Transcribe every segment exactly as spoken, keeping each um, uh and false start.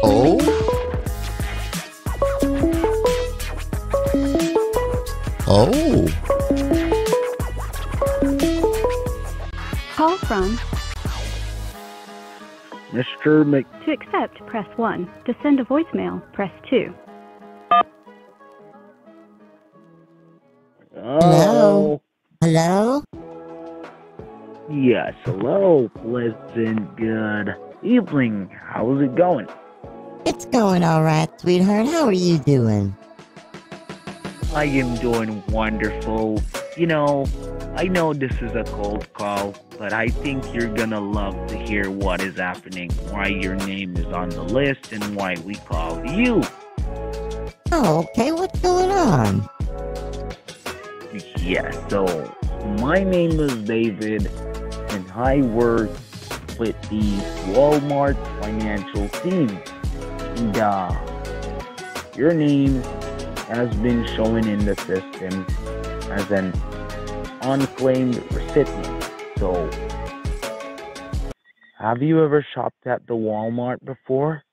Oh? Oh. Call from Mister Mc... To accept, press one. To send a voicemail, press two. Hello? Hello? Yes, hello. Pleasant good evening. How's it going? It's going all right, sweetheart. How are you doing? I am doing wonderful. You know, I know this is a cold call, but I think you're gonna love to hear what is happening, why your name is on the list, and why we called you. Oh, okay, what's going on? Yeah, so my name is David, and I work with the Walmart Financial Team. And uh, your name has been showing in the system as an unclaimed recipient. So, have you ever shopped at the Walmart before?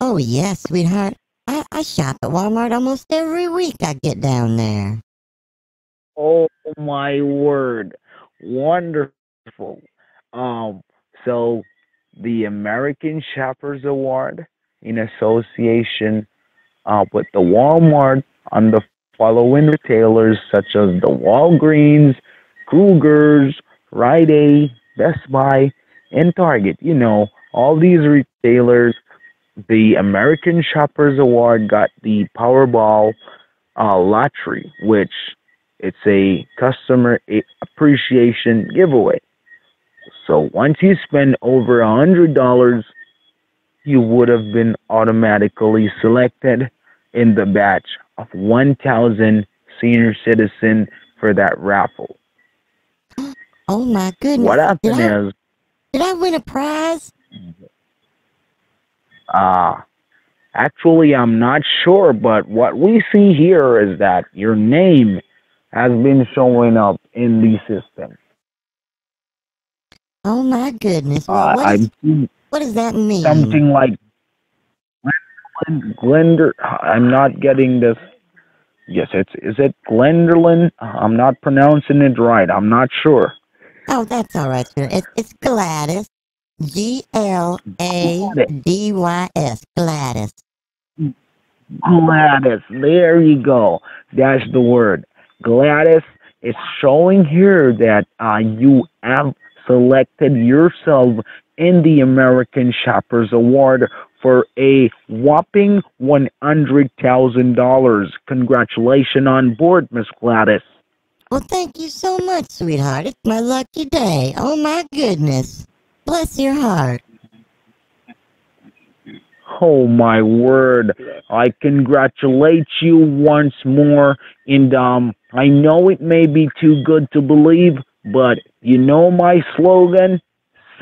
Oh, yes, sweetheart. I, I shop at Walmart almost every week I get down there. Oh, my word. Wonderful. Um, so, the American Shoppers Award, in association uh, with the Walmart, on the following retailers such as the Walgreens, Kroger's, Rite Aid, Best Buy, and Target. You know, all these retailers, the American Shoppers Award got the Powerball uh, lottery, which it's a customer appreciation giveaway. So once you spend over one hundred dollars, you would have been automatically selected in the batch of one thousand senior citizen for that raffle. Oh my goodness. What happened did I, is... Did I win a prize? Uh, actually, I'm not sure, but what we see here is that your name has been showing up in the system. Oh my goodness. Well, uh, what, is, what does that mean? Something like... Glender, I'm not getting this. Yes, it's is it Glenderlin? I'm not pronouncing it right. I'm not sure. Oh, that's all right, sir. It's, it's Gladys. G L A D Y S. Gladys. Gladys. There you go. That's the word. Gladys, it's showing here that uh, you have selected yourself in the American Shoppers Award for a whopping one hundred thousand dollars. Congratulations on board, Miss Gladys. Well, thank you so much, sweetheart. It's my lucky day. Oh, my goodness. Bless your heart. Oh, my word. I congratulate you once more. And um, I know it may be too good to believe, but you know my slogan,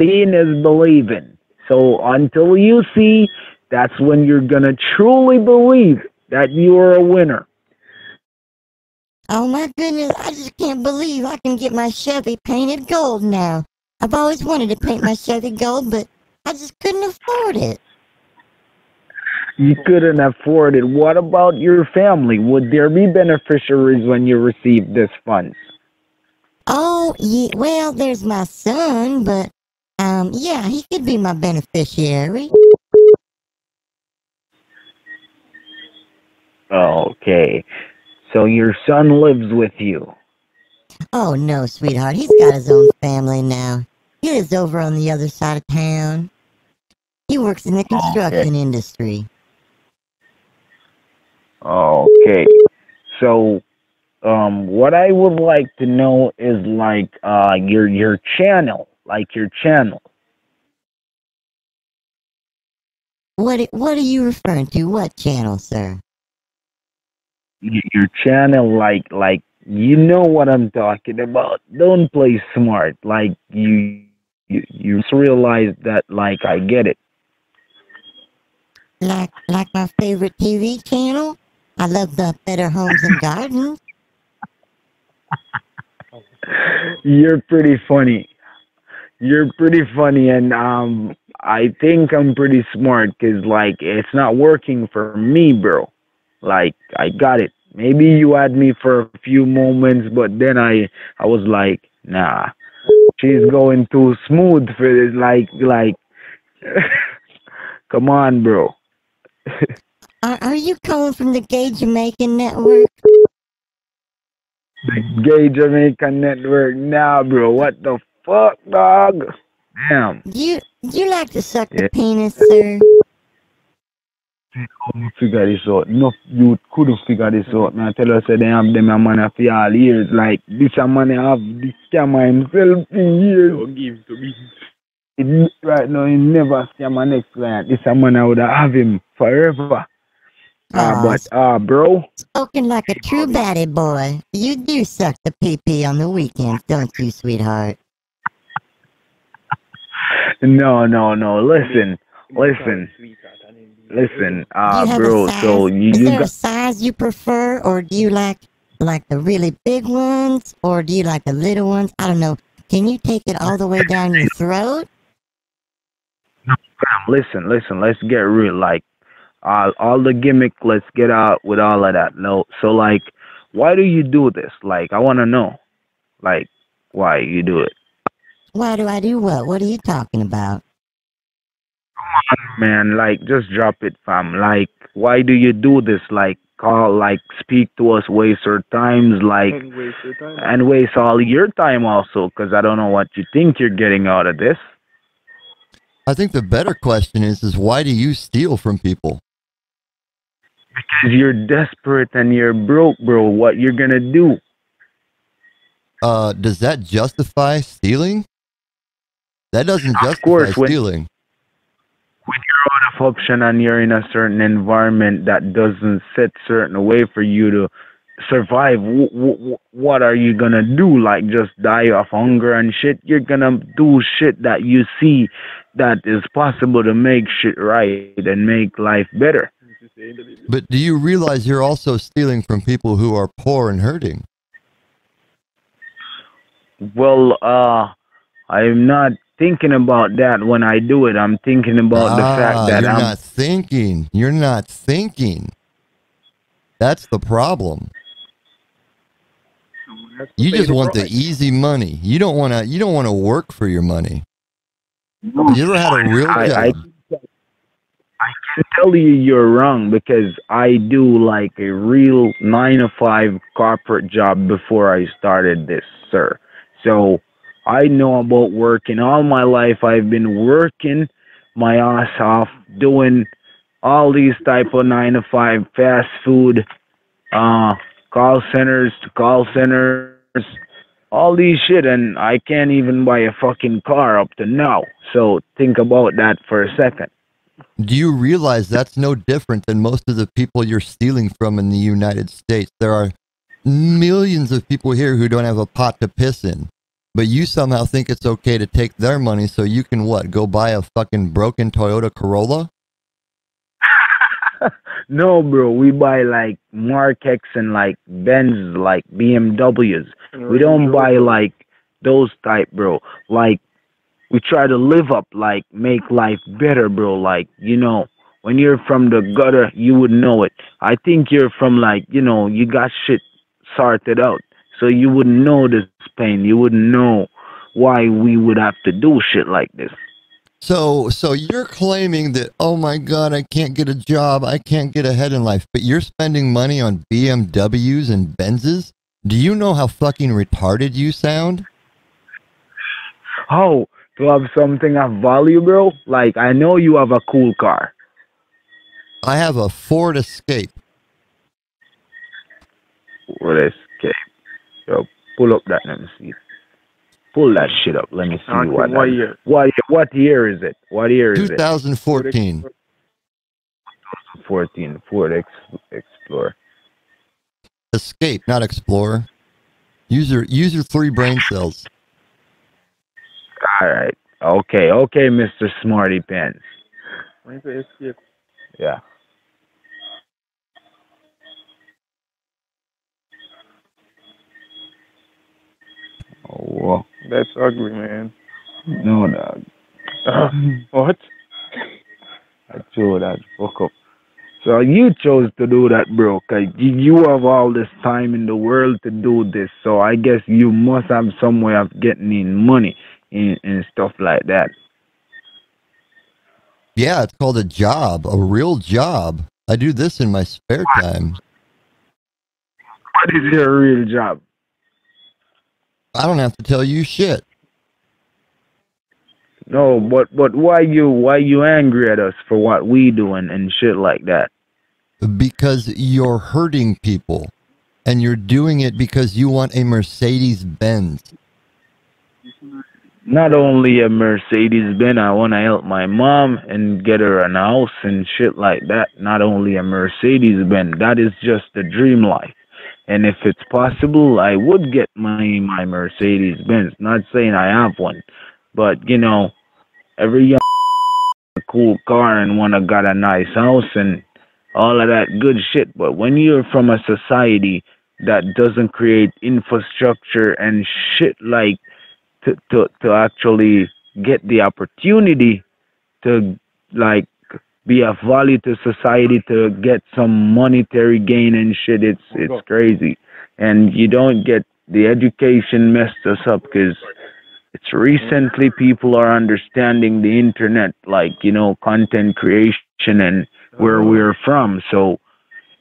seeing is believing. So until you see, that's when you're going to truly believe that you are a winner. Oh, my goodness. I just can't believe I can get my Chevy painted gold now. I've always wanted to paint my Chevy gold, but I just couldn't afford it. You couldn't afford it. What about your family? Would there be beneficiaries when you receive this funds? Oh, yeah, well, there's my son, but... Um, yeah, he could be my beneficiary. Okay. So your son lives with you? Oh, no, sweetheart. He's got his own family now. He lives over on the other side of town. He works in the construction okay. industry. Okay. So... Um, what I would like to know is, like, uh, your, your channel, like your channel. What, what are you referring to? What channel, sir? Your channel, like, like, you know what I'm talking about. Don't play smart. Like, you, you, you just realize that, like, I get it. Like, like my favorite T V channel? I love the Better Homes and Gardens. You're pretty funny. You're pretty funny, and um, I think I'm pretty smart, because, like, it's not working for me, bro. Like, I got it. Maybe you had me for a few moments, but then I, I was like, nah, she's going too smooth for this. Like, like, come on, bro. Are, are you calling from the Gay Jamaica Network? The Gay Jamaica Network? Nah, bro. What the fuck, dog? Damn. You you like to suck yeah. the penis, sir? They couldn't figure this out. No, you couldn't figure this out. Now tell us that they have them a money for all years. Like, this a money have this scammer himself in years. Don't give to me. It, right now, he never scam my next client. This a money I would have him forever. Ah, uh, but ah, uh, bro. Spoken like a true batty boy. You do suck the pee-pee on the weekends, don't you, sweetheart? No, no, no. Listen, listen, listen, ah, uh, bro. So you, you is there a size you prefer, or do you like like the really big ones, or do you like the little ones? I don't know. Can you take it all the way down your throat? No, listen, listen. Let's get real. Like, uh, all the gimmick. Let's get out with all of that. No. So, like, why do you do this? Like, I want to know. Like, why you do it? Why do I do what? What are you talking about? Come on, man. Like, just drop it, fam. Like, why do you do this? Like, call, like, speak to us, waste our times, like, and waste, your time. and waste all your time also, because I don't know what you think you're getting out of this. I think the better question is, is why do you steal from people? Because you're desperate and you're broke, bro. What you're going to do? Uh, does that justify stealing? That doesn't justify of course, when, stealing. When you're out of option and you're in a certain environment that doesn't set certain way for you to survive, w w what are you gonna do? Like, just die of hunger and shit? You're gonna do shit that you see that is possible to make shit right and make life better. But do you realize you're also stealing from people who are poor and hurting? Well, uh, I'm not thinking about that when I do it. I'm thinking about ah, the fact that you're I'm not thinking. You're not thinking. That's the problem. That's the you just want price. the easy money. You don't want to. You don't want to work for your money. No, you ever had a real I, job? I, I can tell you you're wrong, because I do like a real nine to five corporate job before I started this, sir. So I know about working all my life. I've been working my ass off, doing all these type of nine to five fast food, uh, call centers to call centers, all these shit, and I can't even buy a fucking car up to now. So think about that for a second. Do you realize that's no different than most of the people you're stealing from in the United States? There are millions of people here who don't have a pot to piss in, but you somehow think it's okay to take their money so you can what? Go buy a fucking broken Toyota Corolla? No, bro. We buy like Mark X and like Benz, like B M Ws. We don't buy like those type, bro. Like, we try to live up, like, make life better, bro. Like, you know, when you're from the gutter, you would know it. I think you're from, like, you know, you got shit sorted out, so you wouldn't know this pain. You wouldn't know why we would have to do shit like this. So, so you're claiming that, oh my God, I can't get a job, I can't get ahead in life, but you're spending money on B M Ws and Benzes? Do you know how fucking retarded you sound? Oh, do I have something of value, bro? Like, I know you have a cool car. I have a Ford Escape. Ford Escape. Yo, pull up that. Let me see. Pull that shit up. Let me see okay, what. What year? What, what year is it? What year is it? twenty fourteen. twenty fourteen Ford Ex Explorer. Escape, not Explorer. Use your use your three brain cells. All right. Okay. Okay, Mister Smarty Pants. Yeah. Oh, whoa. That's ugly, man. No, dog. Um, what? I told that. Fuck up. So you chose to do that, bro. Cause you have all this time in the world to do this. So I guess you must have some way of getting in money and, and stuff like that. Yeah, it's called a job, a real job. I do this in my spare time. What is your real job? I don't have to tell you shit. No, but but why you why you angry at us for what we do and, and shit like that? Because you're hurting people, and you're doing it because you want a Mercedes Benz. Not only a Mercedes Benz, I want to help my mom and get her a house and shit like that. Not only a Mercedes Benz, that is just the dream life. And if it's possible, I would get my my Mercedes Benz. Not saying I have one, but you know. Every young a cool car and wanna got a nice house and all of that good shit. But when you're from a society that doesn't create infrastructure and shit like to to, to actually get the opportunity to like be of value to society, to get some monetary gain and shit, it's it's crazy. And you don't get the education messed us up because it's recently people are understanding the internet, like, you know, content creation and where we're from. So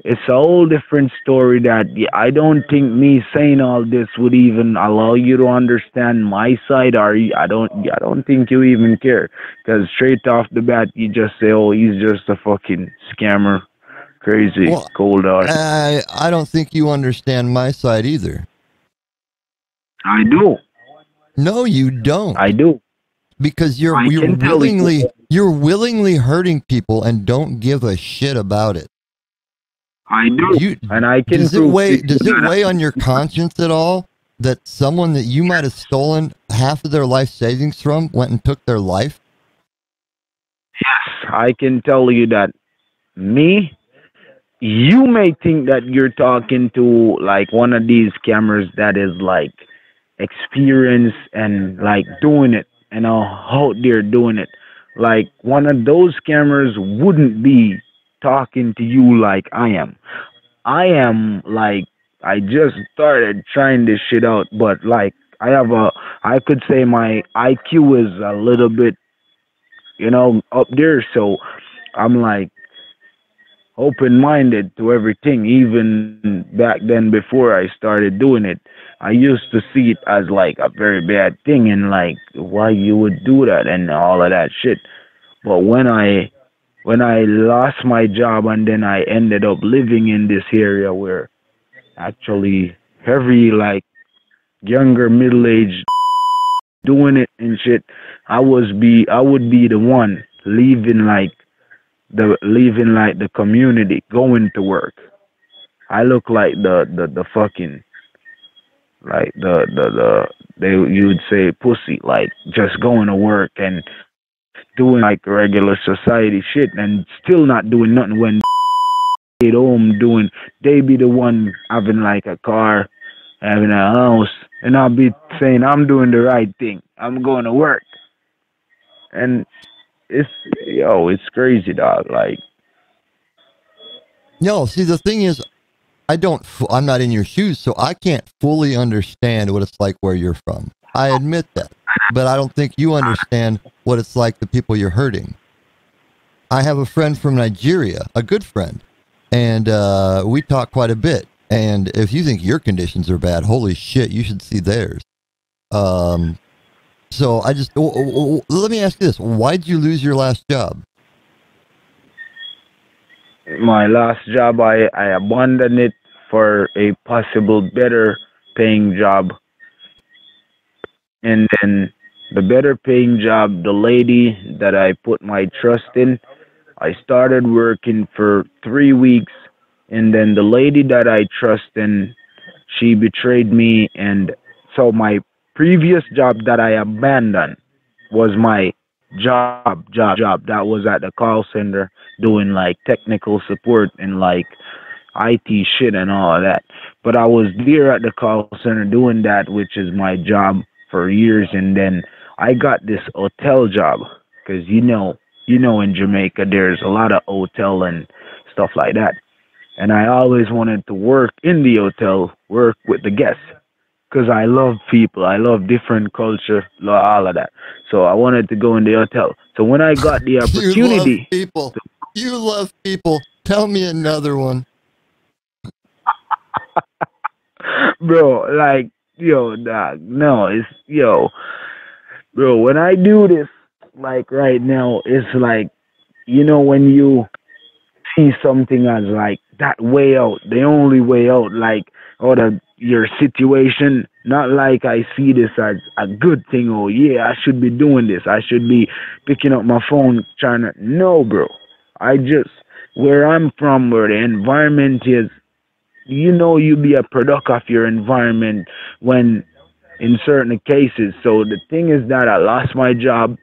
it's a whole different story that I don't think me saying all this would even allow you to understand my side. Or I don't, I don't think you even care, because straight off the bat, you just say, oh, he's just a fucking scammer. Crazy. Well, cold ass. I, I don't think you understand my side either. I do. No, you don't. I do. Because you're you're willingly you're willingly hurting people and don't give a shit about it. I do. You, and I can does it weigh does it weigh on your conscience at all that someone that you might have stolen half of their life savings from went and took their life? Yes, I can tell you that. Me, you may think that you're talking to like one of these scammers that is like experience and like doing it and out there doing it. Like one of those scammers wouldn't be talking to you like I am. I am like, I just started trying this shit out, but like I have a, I could say my I Q is a little bit, you know, up there. So I'm like open-minded to everything. Even back then before I started doing it, I used to see it as like a very bad thing and like why you would do that and all of that shit. But when I when I lost my job and then I ended up living in this area where actually every like younger middle-aged doing it and shit, I was be I would be the one leaving like the leaving like the community, going to work. I look like the the, the fucking like the the the they you would say pussy, like just going to work and doing like regular society shit and still not doing nothing. When at home doing, they be the one having like a car, having a house, and I'll be saying I'm doing the right thing, I'm going to work. And it's yo it's crazy, dog. Like no, see the thing is, I don't, I'm not in your shoes, so I can't fully understand what it's like where you're from. I admit that, but I don't think you understand what it's like the people you're hurting. I have a friend from Nigeria, a good friend, and uh, we talk quite a bit. And if you think your conditions are bad, holy shit, you should see theirs. Um, so I just, oh, oh, oh, let me ask you this. Why'd you lose your last job? My last job, I, I abandoned it for a possible better paying job. And then the better paying job, the lady that I put my trust in, I started working for three weeks. And then the lady that I trust in, she betrayed me. And so my previous job that I abandoned was my job, job, job. That was at the call center doing like technical support and like I T shit and all of that. But I was there at the call center doing that, which is my job, for years. And then I got this hotel job. because you know, you know, in Jamaica there's a lot of hotel and stuff like that. And I always wanted to work in the hotel, work with the guests, because I love people, I love different culture, love all of that. So I wanted to go in the hotel. So when I got the opportunity, you love people. To, you love people. Tell me another one, bro. Like yo, dog. No, it's yo, bro. When I do this, like right now, it's like, you know, when you see something as like that way out, the only way out, like or the. Your situation, not like I see this as a good thing. Oh yeah, I should be doing this, I should be picking up my phone trying to, no bro, I just, where I'm from, where the environment is, you know, you be a product of your environment when in certain cases. So the thing is that I lost my job,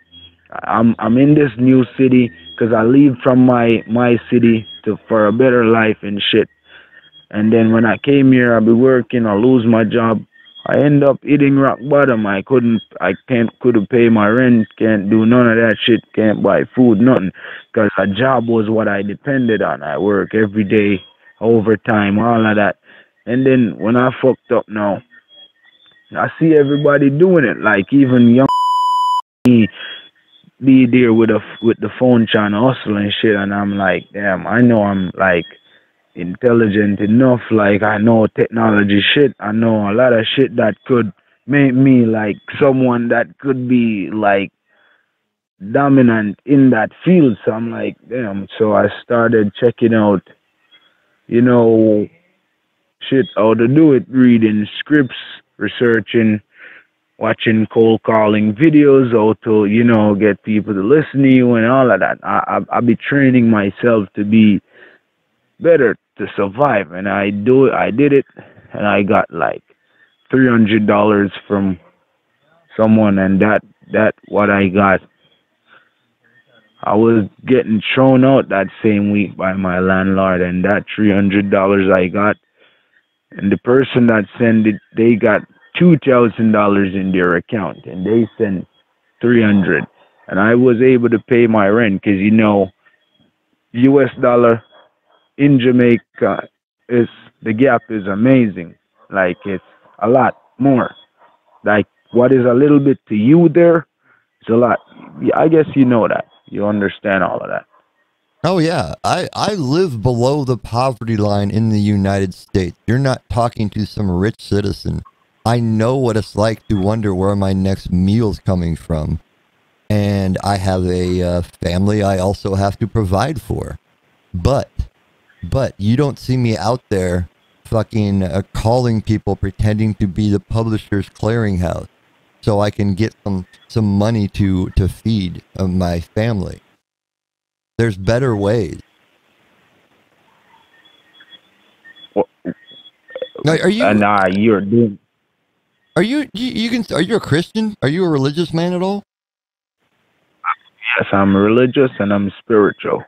I'm I'm in this new city because I leave from my my city to for a better life and shit. And then when I came here, I be working, I lose my job. I end up hitting rock bottom. I couldn't, I can't, couldn't pay my rent, can't do none of that shit, can't buy food, nothing. Because a job was what I depended on. I work every day, overtime, all of that. And then when I fucked up now, I see everybody doing it. Like even young me be there with, a, with the phone trying to hustle and shit. And I'm like, damn, I know I'm like, intelligent enough, like I know technology shit, I know a lot of shit that could make me like someone that could be like dominant in that field. So I'm like, damn. So I started checking out, you know, shit, how to do it, reading scripts, researching, watching cold calling videos, how to, you know, get people to listen to you and all of that. I, I, I be training myself to be better, to survive. And I do it, I did it, and I got like three hundred dollars from someone, and that that what I got. I was getting thrown out that same week by my landlord, and that three hundred dollars I got, and the person that sent it, they got two thousand dollars in their account, and they sent three hundred, and I was able to pay my rent because, you know, U S dollar in Jamaica, is the gap is amazing. Like it's a lot more. Like what is a little bit to you there, it's a lot. I guess you know that. You understand all of that. Oh yeah, I I live below the poverty line in the United States. You're not talking to some rich citizen. I know what it's like to wonder where my next meal's coming from, and I have a uh, family I also have to provide for, but. But you don't see me out there fucking uh, calling people pretending to be the Publisher's Clearinghouse so I can get some, some money to, to feed uh, my family. There's better ways. Well, now, are you, uh, nah, you're doing. Are you, you, you can, are you a Christian? Are you a religious man at all? Yes, I'm religious and I'm spiritual.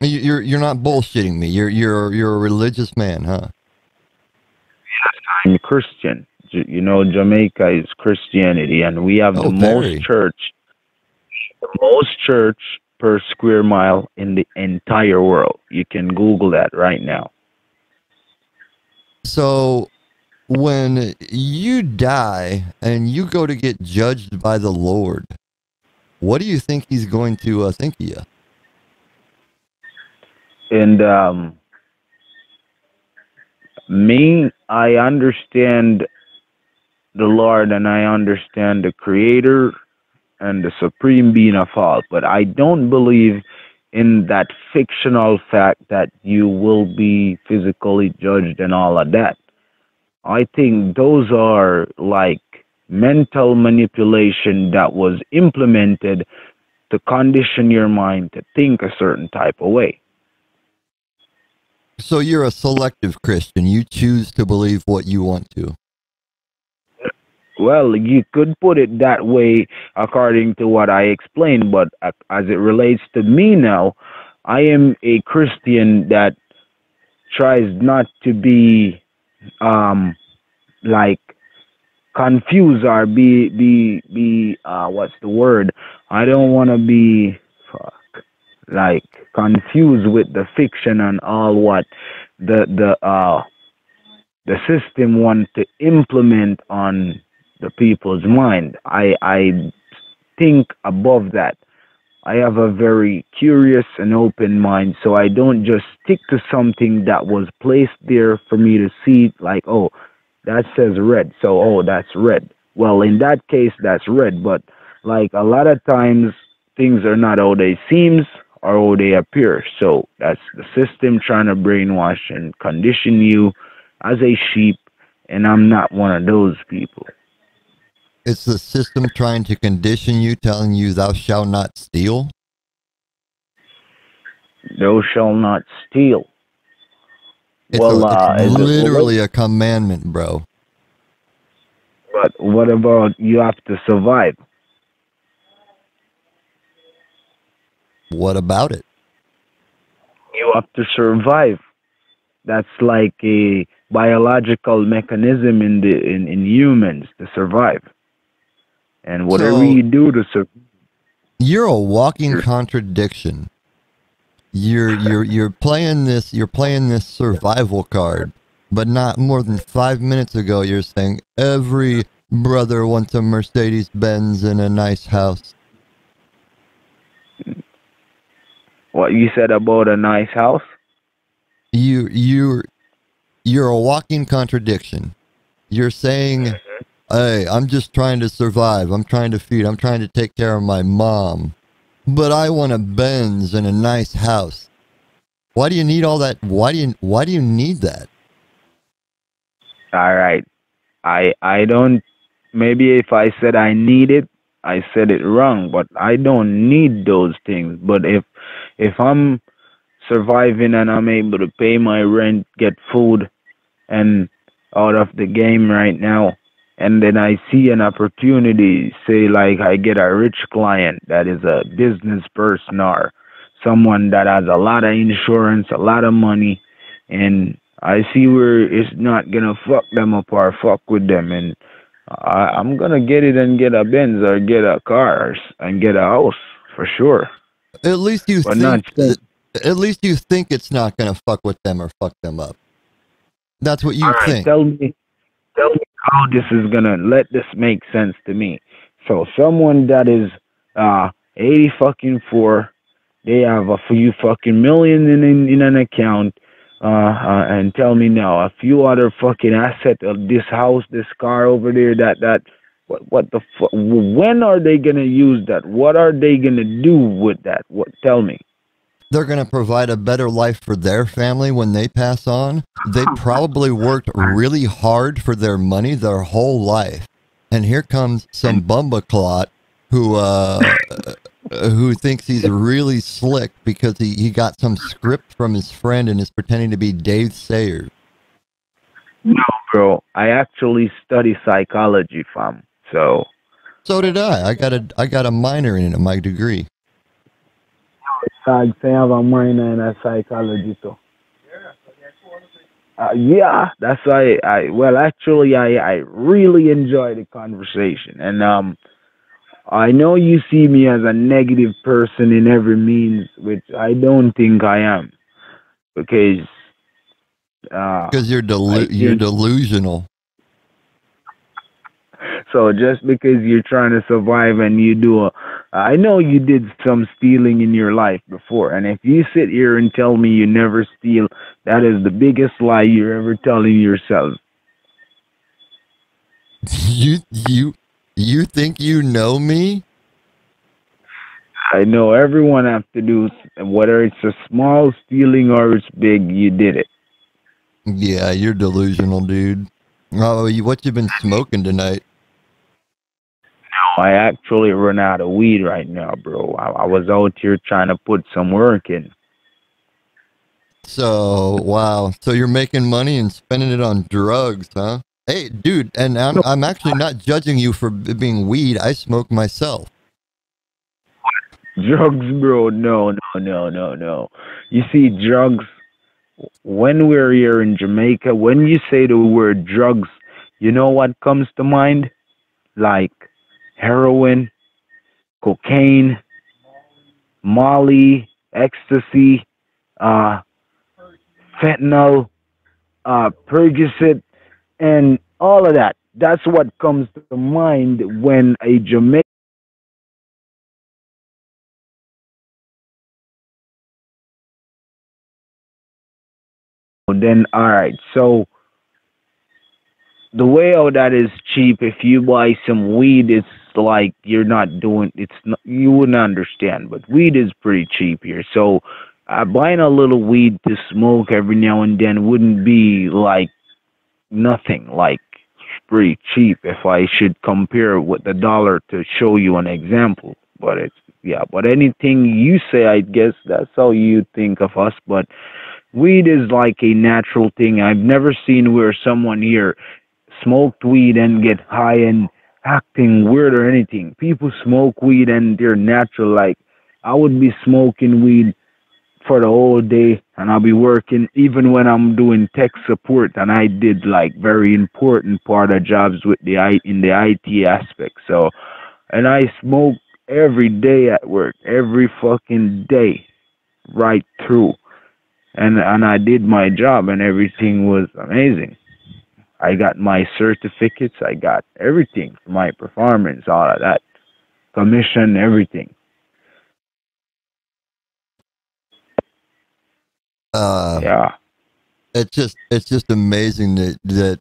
You're you're not bullshitting me. You're you're you're a religious man, huh? Yes, I'm a Christian. You know, Jamaica is Christianity, and we have oh, the very. most church, the most church per square mile in the entire world. You can Google that right now. So, when you die and you go to get judged by the Lord, what do you think He's going to uh, think of you? And um, me, I understand the Lord, and I understand the Creator and the Supreme Being of all. But I don't believe in that fictional fact that you will be physically judged and all of that. I think those are like mental manipulation that was implemented to condition your mind to think a certain type of way. So you're a selective Christian. You choose to believe what you want to. Well, you could put it that way according to what I explained, but as it relates to me now, I am a Christian that tries not to be um, like confused or be, be, be uh, what's the word? I don't want to be fuck, like confused with the fiction and all what the the uh the system want to implement on the people's mind. I I think above that. I have a very curious and open mind, so I don't just stick to something that was placed there for me to see, like, oh, that says red, so, oh, that's red. Well, in that case, that's red, but, like, a lot of times, things are not how they seem or how they appear, so that's the system trying to brainwash and condition you as a sheep, and I'm not one of those people. It's the system trying to condition you, telling you thou shalt not steal? Thou shalt not steal. It's, well, a, uh, it's literally it, a commandment, bro. But what about you have to survive? What about it? You have to survive. That's like a biological mechanism in, the, in, in humans to survive. And whatever so, you do to survive, you're a walking contradiction. You're you're you're playing this you're playing this survival card, but not more than five minutes ago you're saying every brother wants a Mercedes Benz and a nice house. What you said about a nice house? You you you're a walking contradiction. You're saying, hey, I'm just trying to survive. I'm trying to feed. I'm trying to take care of my mom. But I want a Benz and a nice house. Why do you need all that? Why do you, why do you need that? All right. I, I don't, maybe if I said I need it, I said it wrong, but I don't need those things. But if, if I'm surviving and I'm able to pay my rent, get food and out of the game right now, and then I see an opportunity, say like I get a rich client that is a business person or someone that has a lot of insurance, a lot of money, and I see where it's not going to fuck them up or fuck with them, and I, I'm going to get it and get a Benz or get a car and get a house for sure. At least you, think, not, that, at least you think it's not going to fuck with them or fuck them up. That's what you right, think. Tell me, tell me. How this is gonna let this make sense to me. So someone that is uh eighty fucking four, they have a few fucking million in in, in an account, uh, uh and tell me now a few other fucking assets of this house, this car over there, that that what what the fuck? When are they gonna use that? What are they gonna do with that? What? Tell me. They're going to provide a better life for their family when they pass on. They probably worked really hard for their money their whole life. And here comes some bumbaclot who, uh, who thinks he's really slick because he, he got some script from his friend and is pretending to be Dave Sayers. No, bro. I actually study psychology, fam. So, so did I. I got a, I got a minor in it, my degree. I have a minor in psychology too. Uh, yeah, that's why I, I well actually I, I really enjoy the conversation, and um I know you see me as a negative person in every means, which I don't think I am, because uh, because you're delu you're delusional. So just because you're trying to survive and you do a, I know you did some stealing in your life before. And if you sit here and tell me you never steal, that is the biggest lie you're ever telling yourself. You, you, you think you know me? I know everyone has to do, whether it's a small stealing or it's big, you did it. Yeah, you're delusional, dude. Oh, you, what you been smoking tonight? I actually run out of weed right now, bro. I, I was out here trying to put some work in. So, wow. So you're making money and spending it on drugs, huh? Hey, dude, and I'm, I'm actually not judging you for being weed. I smoke myself. Drugs, bro. No, no, no, no, no. You see, drugs, when we're here in Jamaica, when you say the word drugs, you know what comes to mind? Like heroin, cocaine, Molly, ecstasy, uh, fentanyl, uh, Percocet, and all of that. That's what comes to mind when a Jamaican then all right, so the way out that is cheap. If you buy some weed, it's like you're not doing. It's not, you wouldn't understand, but weed is pretty cheap here. So uh, buying a little weed to smoke every now and then wouldn't be like nothing. Like it's pretty cheap. If I should compare with the dollar to show you an example, but it's yeah. But anything you say, I guess that's how you think of us, but. Weed is like a natural thing. I've never seen where someone here smoked weed and get high and acting weird or anything. People smoke weed and they're natural. Like I would be smoking weed for the whole day and I'll be working even when I'm doing tech support, and I did like very important part of jobs with the I in the I T aspect. So, and I smoke every day at work, every fucking day, right through. And and I did my job and everything was amazing. I got my certificates, I got everything, my performance, all of that, commission, everything. Uh, yeah, it's just it's just amazing that that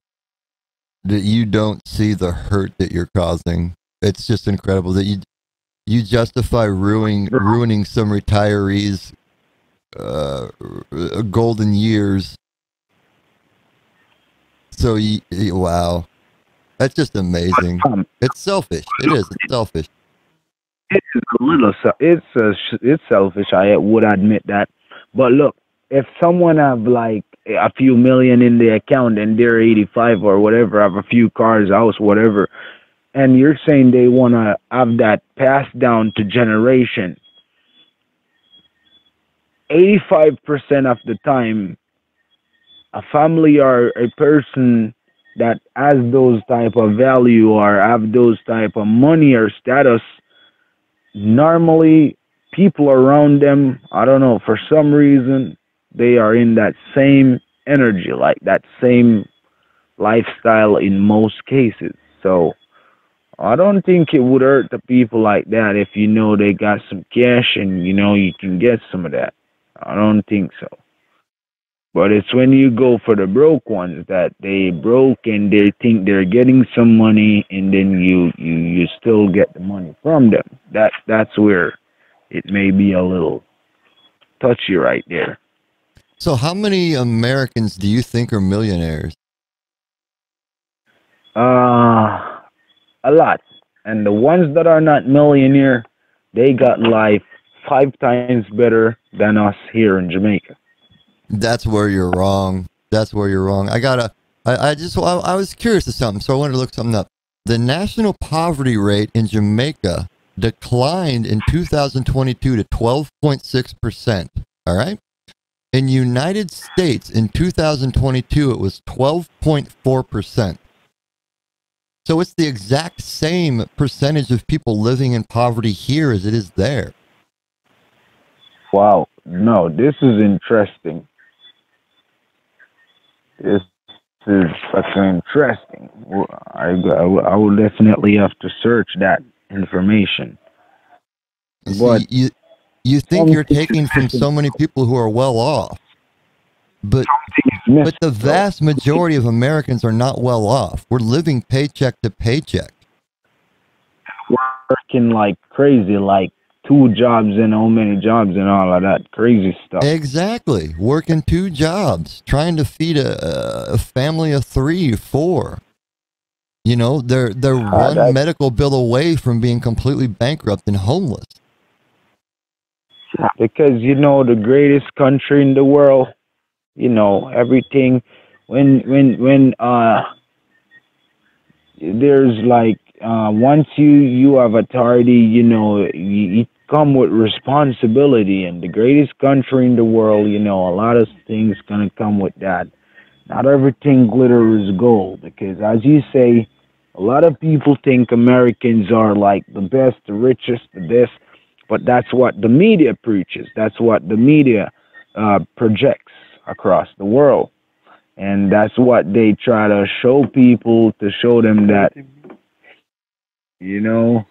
that you don't see the hurt that you're causing. It's just incredible that you you justify ruining ruining some retirees' Uh, golden years. So you, you, wow, that's just amazing. Um, it's selfish. It is it's selfish. It's a little. It's a, It's selfish. I would admit that. But look, if someone have like a few million in their account and they're eighty-five or whatever, have a few cars, house, whatever, and you're saying they wanna have that passed down to generation. eighty-five percent of the time, a family or a person that has those type of value or have those type of money or status, normally people around them, I don't know, for some reason, they are in that same energy, like that same lifestyle in most cases. So I don't think it would hurt the people like that if you know they got some cash and you know you can get some of that. I don't think so. But it's when you go for the broke ones that they broke and they think they're getting some money, and then you, you, you still get the money from them. That that's where it may be a little touchy right there. So how many Americans do you think are millionaires? Uh, a lot. And the ones that are not millionaire, they got life five times better than us here in Jamaica. That's where you're wrong. That's where you're wrong. I gotta, I, I just, I, I was curious of something, so I wanted to look something up. The national poverty rate in Jamaica declined in two thousand twenty-two to twelve point six percent. All right. In United States in two thousand twenty-two, it was twelve point four percent. So it's the exact same percentage of people living in poverty here as it is there. Wow, no, this is interesting. This is fucking interesting. I, I, I will definitely have to search that information. But so you, you think you're taking from so many people who are well off, but, but the vast majority of Americans are not well off. We're living paycheck to paycheck. We're working like crazy, like two jobs and how many jobs and all of that crazy stuff. Exactly. Working two jobs, trying to feed a, a family of three, four. You know, they're, they're uh, one medical bill away from being completely bankrupt and homeless. Because, you know, the greatest country in the world, you know, everything, when, when, when, uh, there's like, Uh, once you, you have authority, you know, you, you come with responsibility, and the greatest country in the world, you know, a lot of things going to come with that. Not everything glitter is gold, because as you say, A lot of people think Americans are like the best, the richest, the this, but that's what the media preaches. That's what the media uh, projects across the world. And that's what they try to show people, to show them that, you know,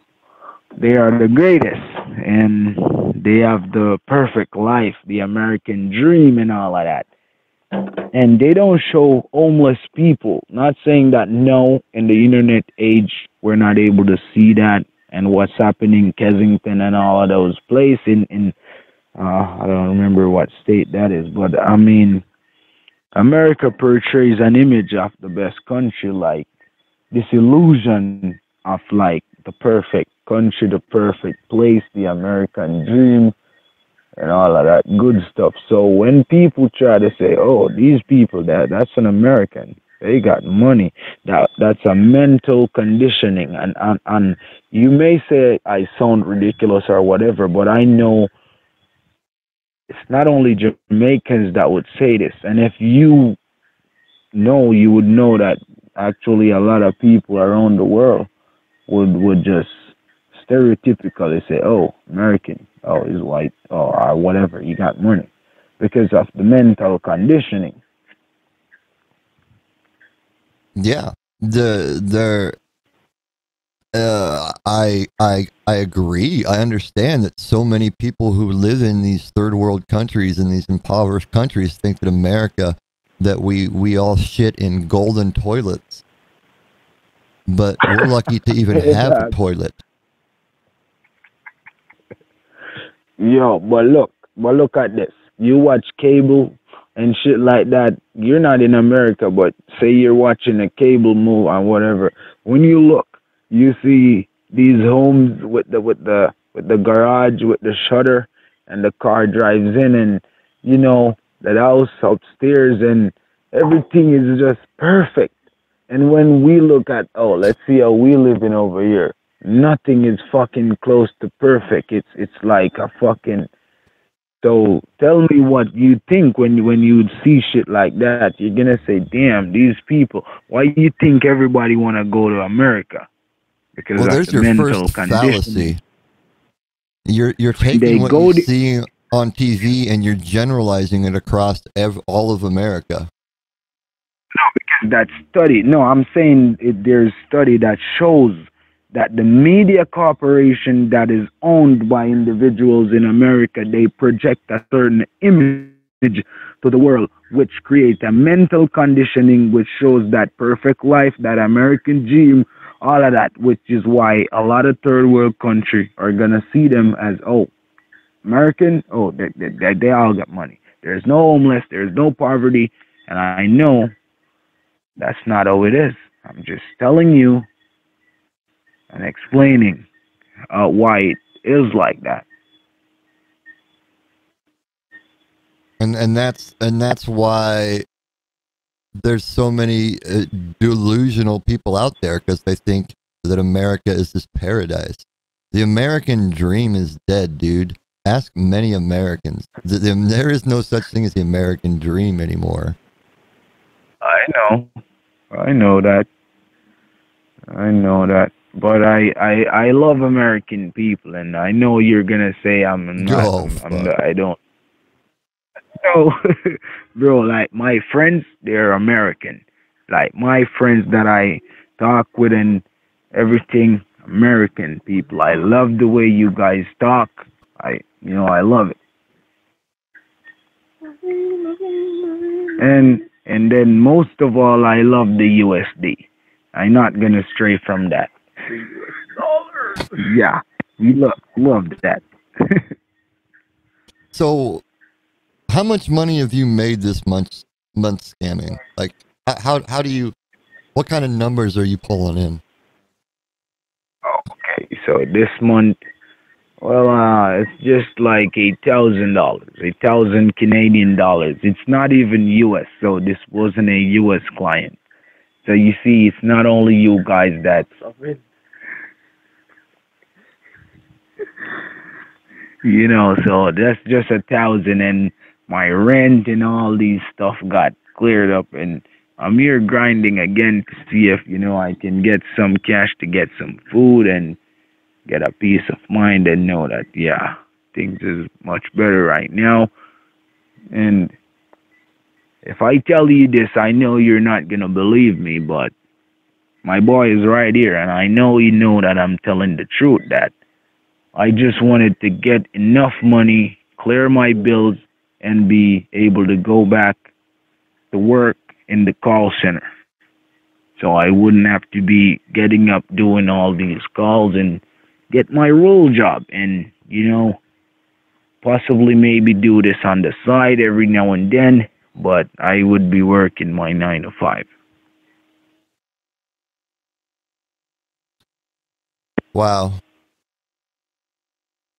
they are the greatest and they have the perfect life, the American dream and all of that. And they don't show homeless people. Not saying that no, in the internet age, we're not able to see that and what's happening in Kensington and all of those places. In, in uh, I don't remember what state that is, but I mean, America portrays an image of the best country, like this illusion of like the perfect country, the perfect place, the American dream, and all of that good stuff. So when people try to say, oh, these people, that that's an American, they got money, that that's a mental conditioning. And, and, and you may say I sound ridiculous or whatever, but I know it's not only Jamaicans that would say this. And if you know, you would know that actually a lot of people around the world would, would just stereotypically say, oh, American, oh, he's white, oh, or whatever, he got money, because of the mental conditioning. Yeah, the the uh, I I I agree. I understand that so many people who live in these third world countries and these impoverished countries think that America, that we we all shit in golden toilets, but we're lucky to even have yeah. a toilet. Yo, but look, but look at this. You watch cable and shit like that. You're not in America, but say you're watching a cable movie or whatever. When you look, you see these homes with the with the with the garage, with the shutter, and the car drives in, and you know that house upstairs, and everything is just perfect. And when we look at, oh, let's see how we living over here. Nothing is fucking close to perfect. It's it's like a fucking. So tell me what you think when you, when you see shit like that. You're gonna say, damn, these people. Why do you think everybody wanna go to America? Because well, there's your first fallacy. You're you're taking what you see on T V and you're generalizing it across ev all of America. No, because that study. No, I'm saying it, there's study that shows that the media corporation that is owned by individuals in America, they project a certain image to the world, which creates a mental conditioning, which shows that perfect life, that American dream, all of that, which is why a lot of third world countries are going to see them as, oh, American, oh, they, they, they all got money. There's no homeless, there's no poverty, and I know that's not how it is. I'm just telling you and explaining uh, why it is like that, and and that's and that's why there's so many uh, delusional people out there, because they think that America is this paradise. The American dream is dead, dude. Ask many Americans. The, the, there is no such thing as the American dream anymore. I know, I know that, I know that. But I, I, I love American people, and I know you're gonna say I'm not. Oh, I'm, I'm, I don't. No, bro. Like my friends, they're American. Like my friends that I talk with and everything, American people. I love the way you guys talk. I, you know, I love it. And and then most of all, I love the U S D. I'm not gonna stray from that. Yeah, we love, loved that. So, how much money have you made this month? Month scamming? Like, how how do you? What kind of numbers are you pulling in? Oh, okay, so this month, well, uh, it's just like eight thousand dollars, eight thousand Canadian dollars. It's not even U S, so this wasn't a U S client. So you see, it's not only you guys that. You know, so that's just a thousand, and my rent and all these stuff got cleared up, and I'm here grinding again to see if, you know, I can get some cash to get some food and get a peace of mind and know that, yeah, things is much better right now. And if I tell you this, I know you're not going to believe me, but my boy is right here, and I know you know that I'm telling the truth, that I just wanted to get enough money, clear my bills, and be able to go back to work in the call center. So I wouldn't have to be getting up doing all these calls and get my real job and, you know, possibly maybe do this on the side every now and then, but I would be working my nine to five. Wow.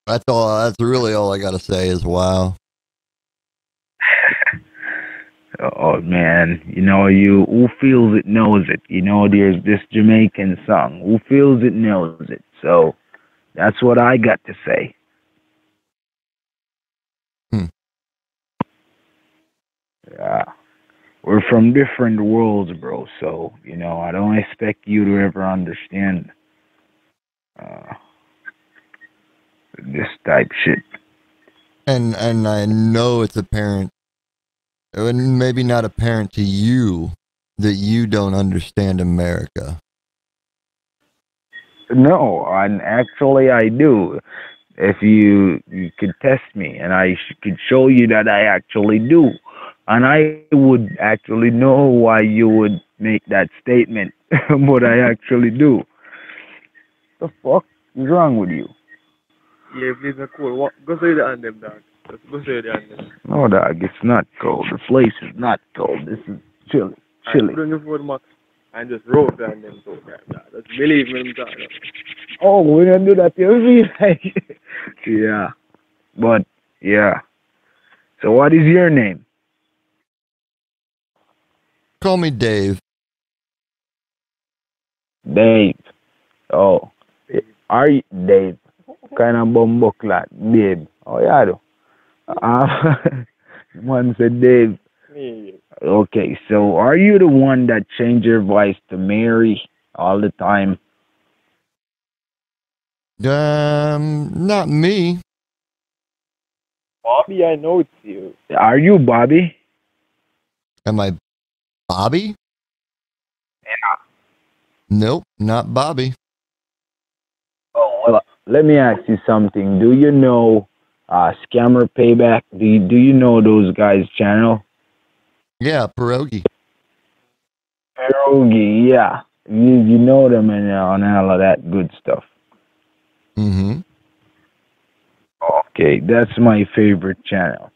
That's all, that's really all I got to say is wow. Oh man, you know, you who feels it knows it. You know, there's this Jamaican song, who feels it knows it. So that's what I got to say. Hmm. Yeah. We're from different worlds, bro. So, you know, I don't expect you to ever understand uh, this type shit. And and I know it's apparent. And maybe not apparent to you that you don't understand America. No, and actually I do. If you, you could test me and I sh could show you that I actually do. And I would actually know why you would make that statement, but I actually do. The fuck is wrong with you? Yeah, please, not cool. What? Go say the anthem, dog. No, dog, it's not cold. The place is not cold. This is chilly. Chilly. I just wrote down them so that's believe me. Oh, we don't do that. You see? Yeah. But, yeah. So, what is your name? Call me Dave. Dave. Oh. Are you Dave? Kind of bumbleclad, Dave. Oh, yeah, do. Uh, one said Dave. Okay, so are you the one that changed your voice to Mary all the time? Um, not me. Bobby, I know it's you. Are you Bobby? Am I Bobby? Yeah. Nope, not Bobby. Oh, well, let me ask you something. Do you know Uh, Scammer Payback? Do you, do you know those guys' channel? Yeah, Pierogi. Pierogi, yeah. You you know them and, uh, and all of that good stuff. Mm-hmm. Okay, that's my favorite channel.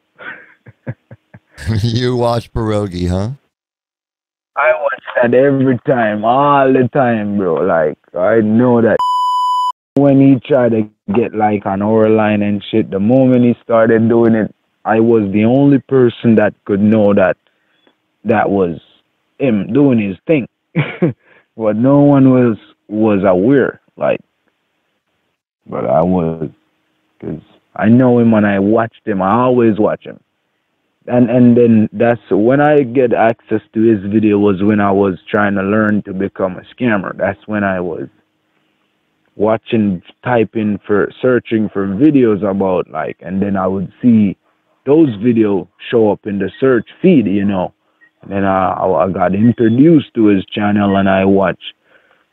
You watch Pierogi, huh? I watch that every time, all the time, bro. Like, I know that. When he tried to get like an oral line and shit, the moment he started doing it, I was the only person that could know that that was him doing his thing. But no one was was aware, like. But I was, because I know him and I watched him. I always watch him, and and then that's when I get access to his video was when I was trying to learn to become a scammer. That's when I was watching, typing for, searching for videos about, like, and then I would see those videos show up in the search feed, you know. And then I, I got introduced to his channel and I watched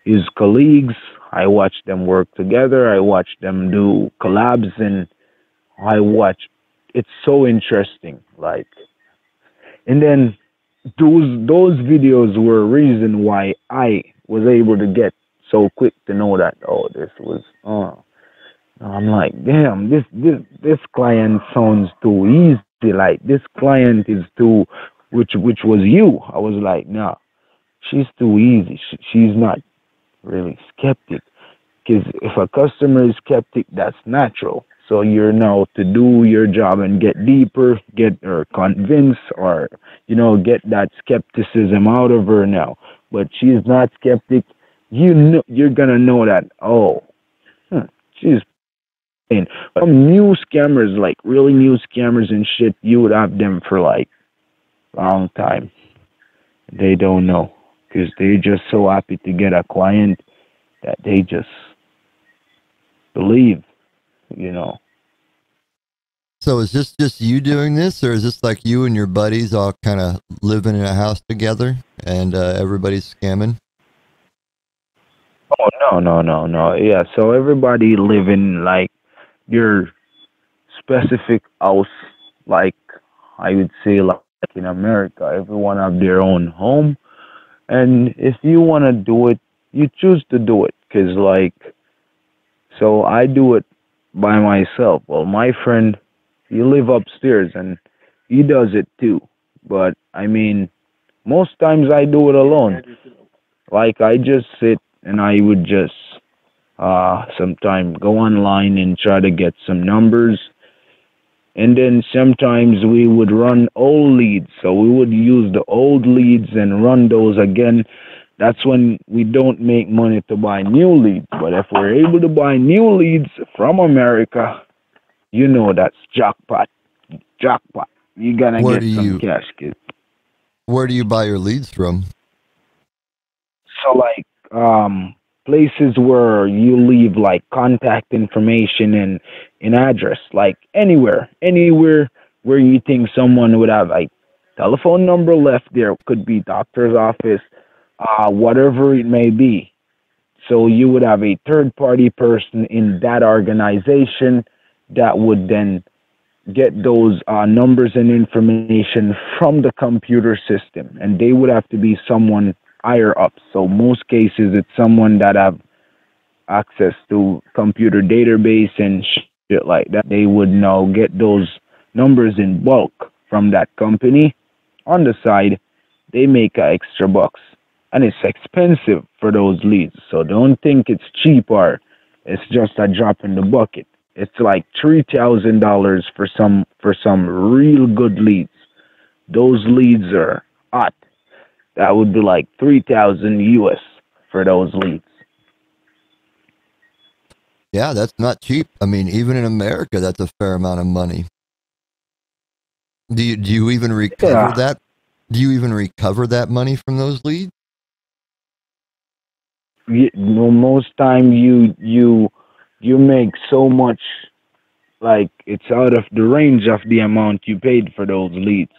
his colleagues. I watched them work together. I watched them do collabs and I watched. It's so interesting, like. And then those, those videos were a reason why I was able to get so quick to know that, oh, this was, oh, I'm like, damn, this this this client sounds too easy, like this client is too, which which was you. I was like, nah, she's too easy, she, she's not really skeptic, because if a customer is skeptic, that's natural. So you're now to do your job and get deeper, get her convinced, or, you know, get that skepticism out of her now. But she's not skeptic. You know, you're gonna know that. Oh, huh, she's and some new scammers, like really new scammers and shit. You would have them for like long time, they don't know, because they're just so happy to get a client that they just believe, you know. So is this just you doing this, or is this like you and your buddies all kind of living in a house together and uh, everybody's scamming? Oh, no, no, no, no. Yeah, so everybody living like your specific house, like I would say like in America, everyone have their own home. And if you want to do it, you choose to do it, because like, so I do it by myself. Well, my friend, he live upstairs and he does it too. But I mean, most times I do it alone. Like I just sit and I would just uh, sometime go online and try to get some numbers. And then sometimes we would run old leads. So we would use the old leads and run those again. That's when we don't make money to buy new leads. But if we're able to buy new leads from America, you know, that's jackpot, jackpot. You're going to get some you, cash, kid. Where do you buy your leads from? So, like, um, places where you leave, like, contact information and an address, like, anywhere, anywhere where you think someone would have, like, telephone number left there. Could be doctor's office, uh, whatever it may be. So you would have a third-party person in that organization that would then get those uh, numbers and information from the computer system, and they would have to be someone higher up. So most cases, it's someone that have access to computer database and shit like that. They would now get those numbers in bulk from that company. On the side, they make an extra bucks, and it's expensive for those leads. So don't think it's cheap or it's just a drop in the bucket. It's like three thousand dollars for some for some real good leads. Those leads are hot. That would be like three thousand U S for those leads. Yeah, that's not cheap. I mean, even in America, that's a fair amount of money. Do you do you even recover yeah. that? Do you even recover that money from those leads? You, well, most time you you. You make so much, like, it's out of the range of the amount you paid for those leads.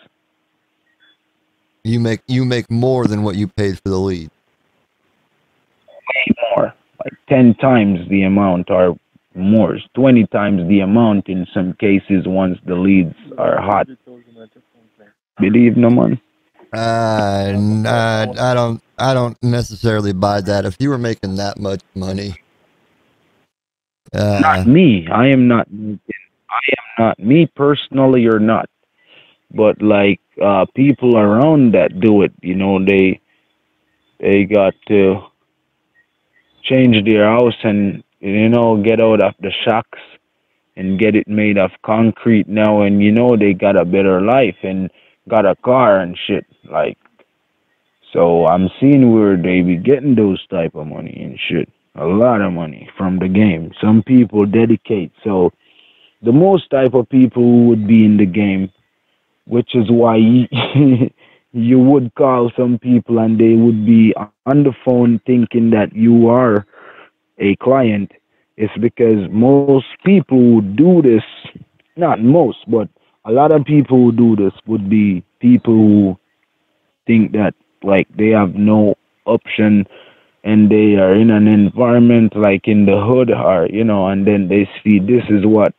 You make you make more than what you paid for the lead. Way more, like ten times the amount or more, twenty times the amount in some cases once the leads are hot. Believe no man. Uh, nah, I don't. I don't necessarily buy that. If you were making that much money. Uh, not me. I am not. I am not me personally, or not. But like uh, people around that do it, you know, they they got to change their house and, you know, get out of the shacks and get it made of concrete now, and you know they got a better life and got a car and shit. Like, so I'm seeing where they be getting those type of money and shit. A lot of money from the game. Some people dedicate. So the most type of people would be in the game, which is why you would call some people and they would be on the phone thinking that you are a client. It's because most people who do this, not most, but a lot of people who do this would be people who think that like they have no option, and they are in an environment like in the hood, or, you know, and then they see this is what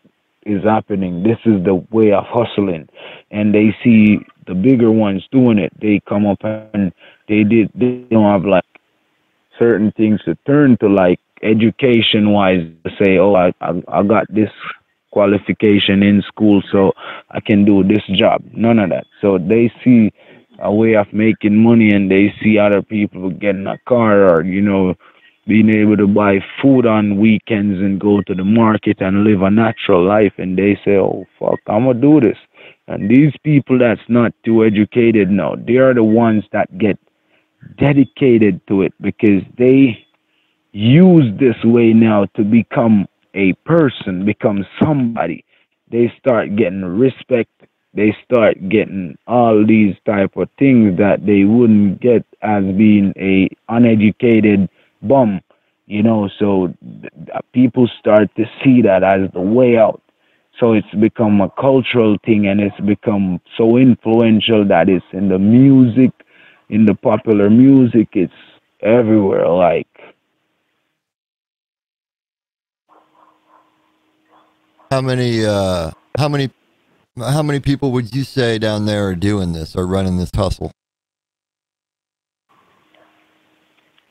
is happening. This is the way of hustling. And they see the bigger ones doing it. They come up and they did, they don't have like certain things to turn to, like education wise, to say, oh, I, I, I got this qualification in school, so I can do this job. None of that. So they see a way of making money, and they see other people getting a car, or, you know, being able to buy food on weekends and go to the market and live a natural life, and they say, oh fuck, I'm gonna do this. And these people that's not too educated now, they are the ones that get dedicated to it, because they use this way now to become a person, become somebody. They start getting respect, they start getting all these type of things that they wouldn't get as being a uneducated bum, you know. So th people start to see that as the way out. So it's become a cultural thing, and it's become so influential that it's in the music, in the popular music, it's everywhere. Like, how many, uh, how many, how many people would you say down there are doing this or running this hustle?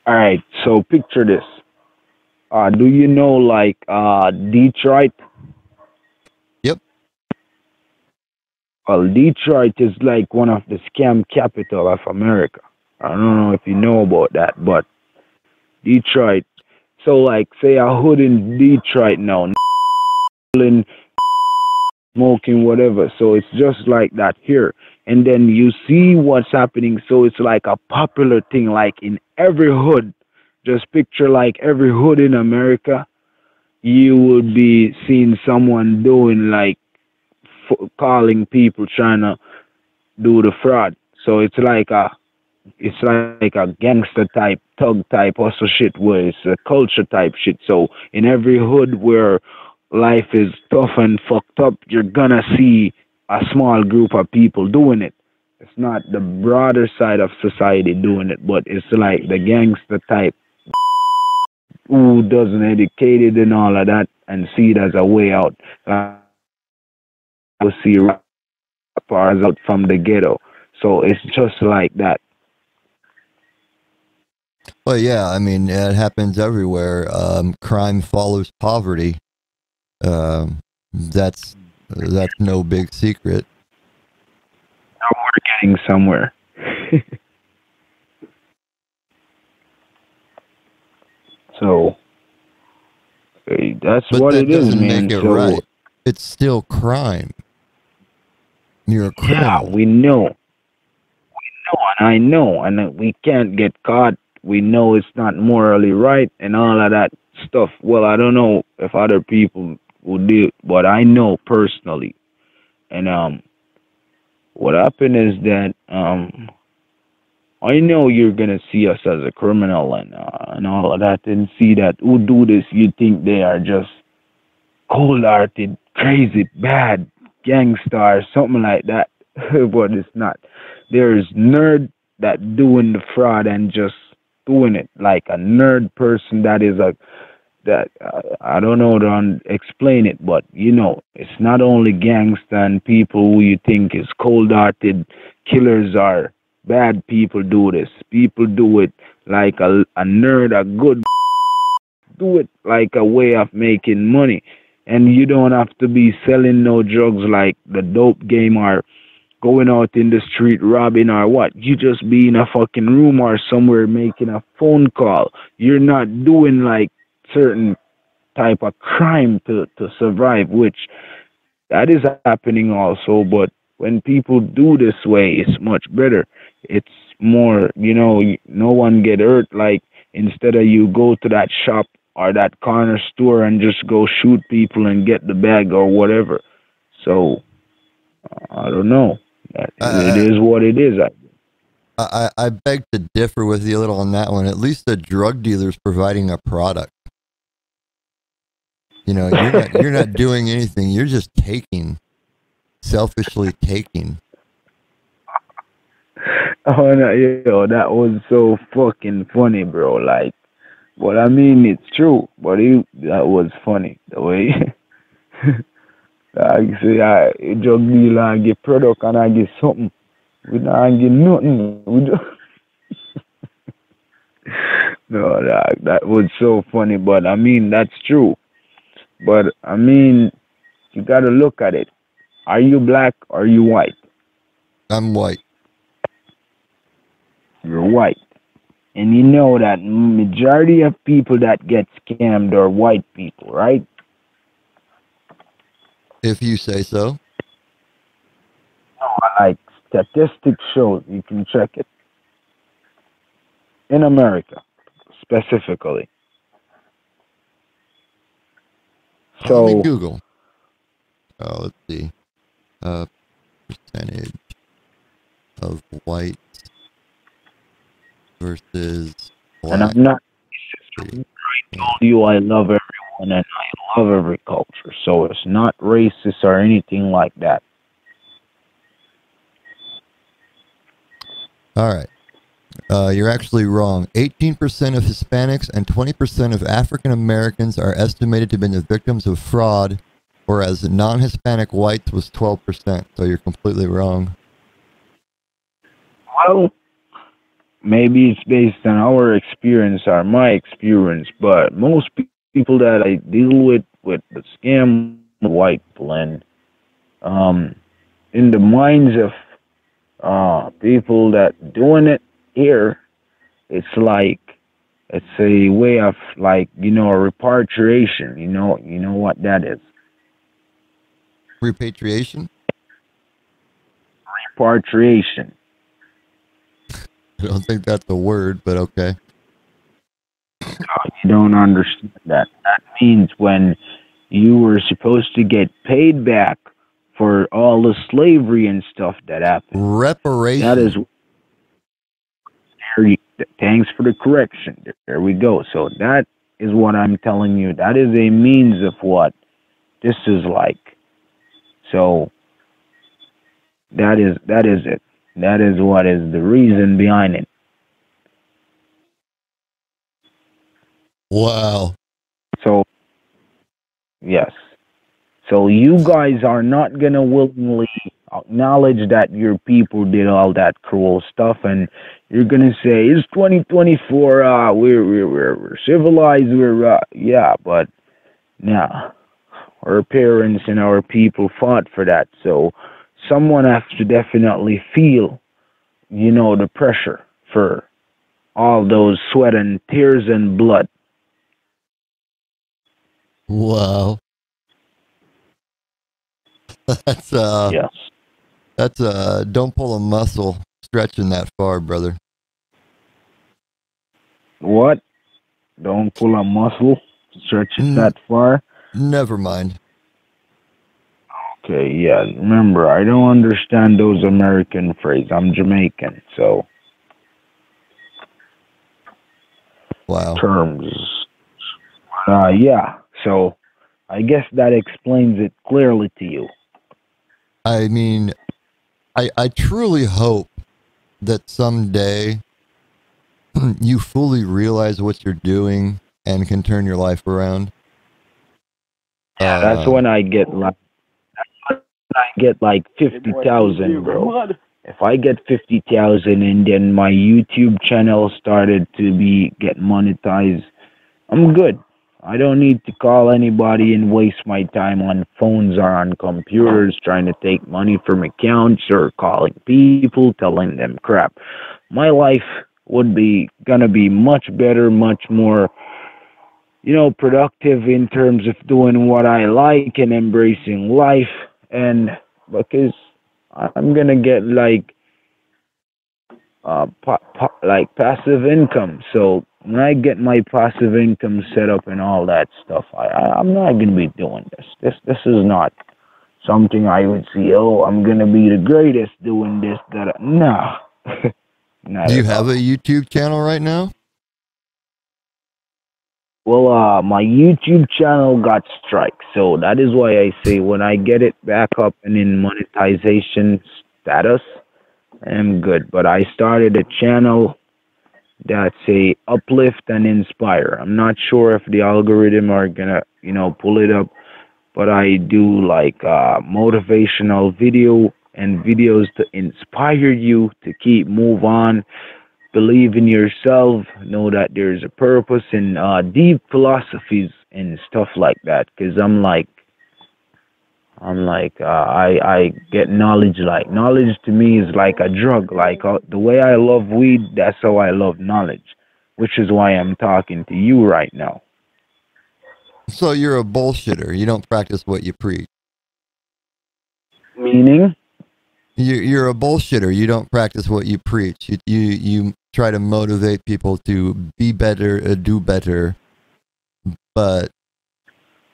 All right. So picture this. Uh, do you know, like, uh, Detroit? Well, Detroit is like one of the scam capital of America. I don't know if you know about that, but Detroit. So, like, say a hood in Detroit now, smoking, whatever. So it's just like that here. And then you see what's happening. So it's like a popular thing, like in every hood. Just picture like every hood in America, you will be seeing someone doing like, calling people trying to do the fraud. So it's like a it's like a gangster type, thug type, also shit, where it's a culture type shit. So in every hood where life is tough and fucked up, you're gonna see a small group of people doing it. It's not the broader side of society doing it, but it's like the gangster type who doesn't educate it and all of that and see it as a way out. Uh, We'll see rappers out from the ghetto. So it's just like that. Well, yeah, I mean, it happens everywhere. Um, crime follows poverty. Um, that's that's no big secret. Now we're getting somewhere. So that's but what that it is, man. Make it so, right. It's still crime. You're a crime. Yeah, we know. We know, and I know, and we can't get caught. We know it's not morally right and all of that stuff. Well, I don't know if other people will do it, but I know personally. And um, what happened is that um, I know you're gonna see us as a criminal and uh, and all of that, and see that who do this, you think they are just cold-hearted, crazy, bad, gangstar, something like that. But it's not. There's nerd that doing the fraud and just doing it like a nerd person that is a that uh, I don't know how to explain it, but you know, it's not only gangster and people who you think is cold-hearted killers are bad people do this. People do it like a a nerd, a good do it like a way of making money. And you don't have to be selling no drugs like the dope game or going out in the street robbing or what. You just be in a fucking room or somewhere making a phone call. You're not doing like certain type of crime to, to survive, which that is happening also. But when people do this way, it's much better. It's more, you know, no one get hurt. Like instead of you go to that shop or that corner store and just go shoot people and get the bag or whatever. So I don't know. It I, is what it is. I, I beg to differ with you a little on that one. At least the drug dealer's providing a product. You know, you're not, you're not doing anything. You're just taking, selfishly taking. Oh, no, yo, that was so fucking funny, bro. Like, but I mean, it's true. But it, that was funny the way. Like say, I drug dealer, I get product and I get something. We don't get nothing. We just no, that that was so funny. But I mean, that's true. But I mean, you gotta look at it. Are you black or are you white? I'm white. You're white. And you know that majority of people that get scammed are white people, right? If you say so. No, like statistics show, you can check it. In America, specifically. So let me Google. Oh, let's see. Uh, percentage of white versus black. And I'm not racist. I told you I love everyone and I love every culture, so it's not racist or anything like that. All right. Uh, you're actually wrong. eighteen percent of Hispanics and twenty percent of African Americans are estimated to have been the victims of fraud, whereas non-Hispanic whites was twelve percent. So you're completely wrong. Well, maybe it's based on our experience or my experience, but most people that I deal with with the scam white blend, um, in the minds of uh, people that doing it, here, it's like it's a way of like you know repatriation. You know, you know what that is. Repatriation. Repatriation. I don't think that's a word, but okay. You don't understand that. That means when you were supposed to get paid back for all the slavery and stuff that happened. Reparation. That is. Thanks for the correction. There we go. So that is what I'm telling you. That is a means of what this is like. So that is that is it. That is what is the reason behind it. Wow. So yes. So you guys are not gonna willingly acknowledge that your people did all that cruel stuff, and you're gonna say it's twenty twenty-four. Uh, we're we're we're, we're civilized. We're uh, yeah, but nah, our parents and our people fought for that. So someone has to definitely feel, you know, the pressure for all those sweat and tears and blood. Wow, that's uh yes. That's uh don't pull a muscle stretching that far, brother. What? Don't pull a muscle stretching that far? Never mind. Okay, yeah. Remember, I don't understand those American phrases. I'm Jamaican, so wow. Terms. Uh yeah. So I guess that explains it clearly to you. I mean, I, I truly hope that someday you fully realize what you're doing and can turn your life around. Yeah, uh, that's when I get like that's when I get like fifty thousand, bro. If I get fifty thousand and then my YouTube channel started to be get monetized, I'm good. I don't need to call anybody and waste my time on phones or on computers trying to take money from accounts or calling people, telling them crap. My life would be gonna be much better, much more, you know, productive in terms of doing what I like and embracing life. And because I'm gonna get like, uh, po po like passive income, so. When I get my passive income set up and all that stuff, I, I, I'm not going to be doing this. This this is not something I would see, oh, I'm going to be the greatest doing this. That No. Do you have a YouTube channel right now? Well, uh, my YouTube channel got strikes, so that is why I say when I get it back up and in monetization status, I'm good. But I started a channel that's a uplift and inspire. I'm not sure if the algorithm are gonna, you know, pull it up, but I do like uh, motivational video and videos to inspire you to keep move on, believe in yourself, know that there's a purpose, and uh, deep philosophies and stuff like that. Cause I'm like, I'm like, uh, I I get knowledge. Like knowledge to me is like a drug. Like uh, the way I love weed, that's how I love knowledge, which is why I'm talking to you right now. So you're a bullshitter. You don't practice what you preach. Meaning? You you're a bullshitter. You don't practice what you preach. You you, you try to motivate people to be better, uh, do better, but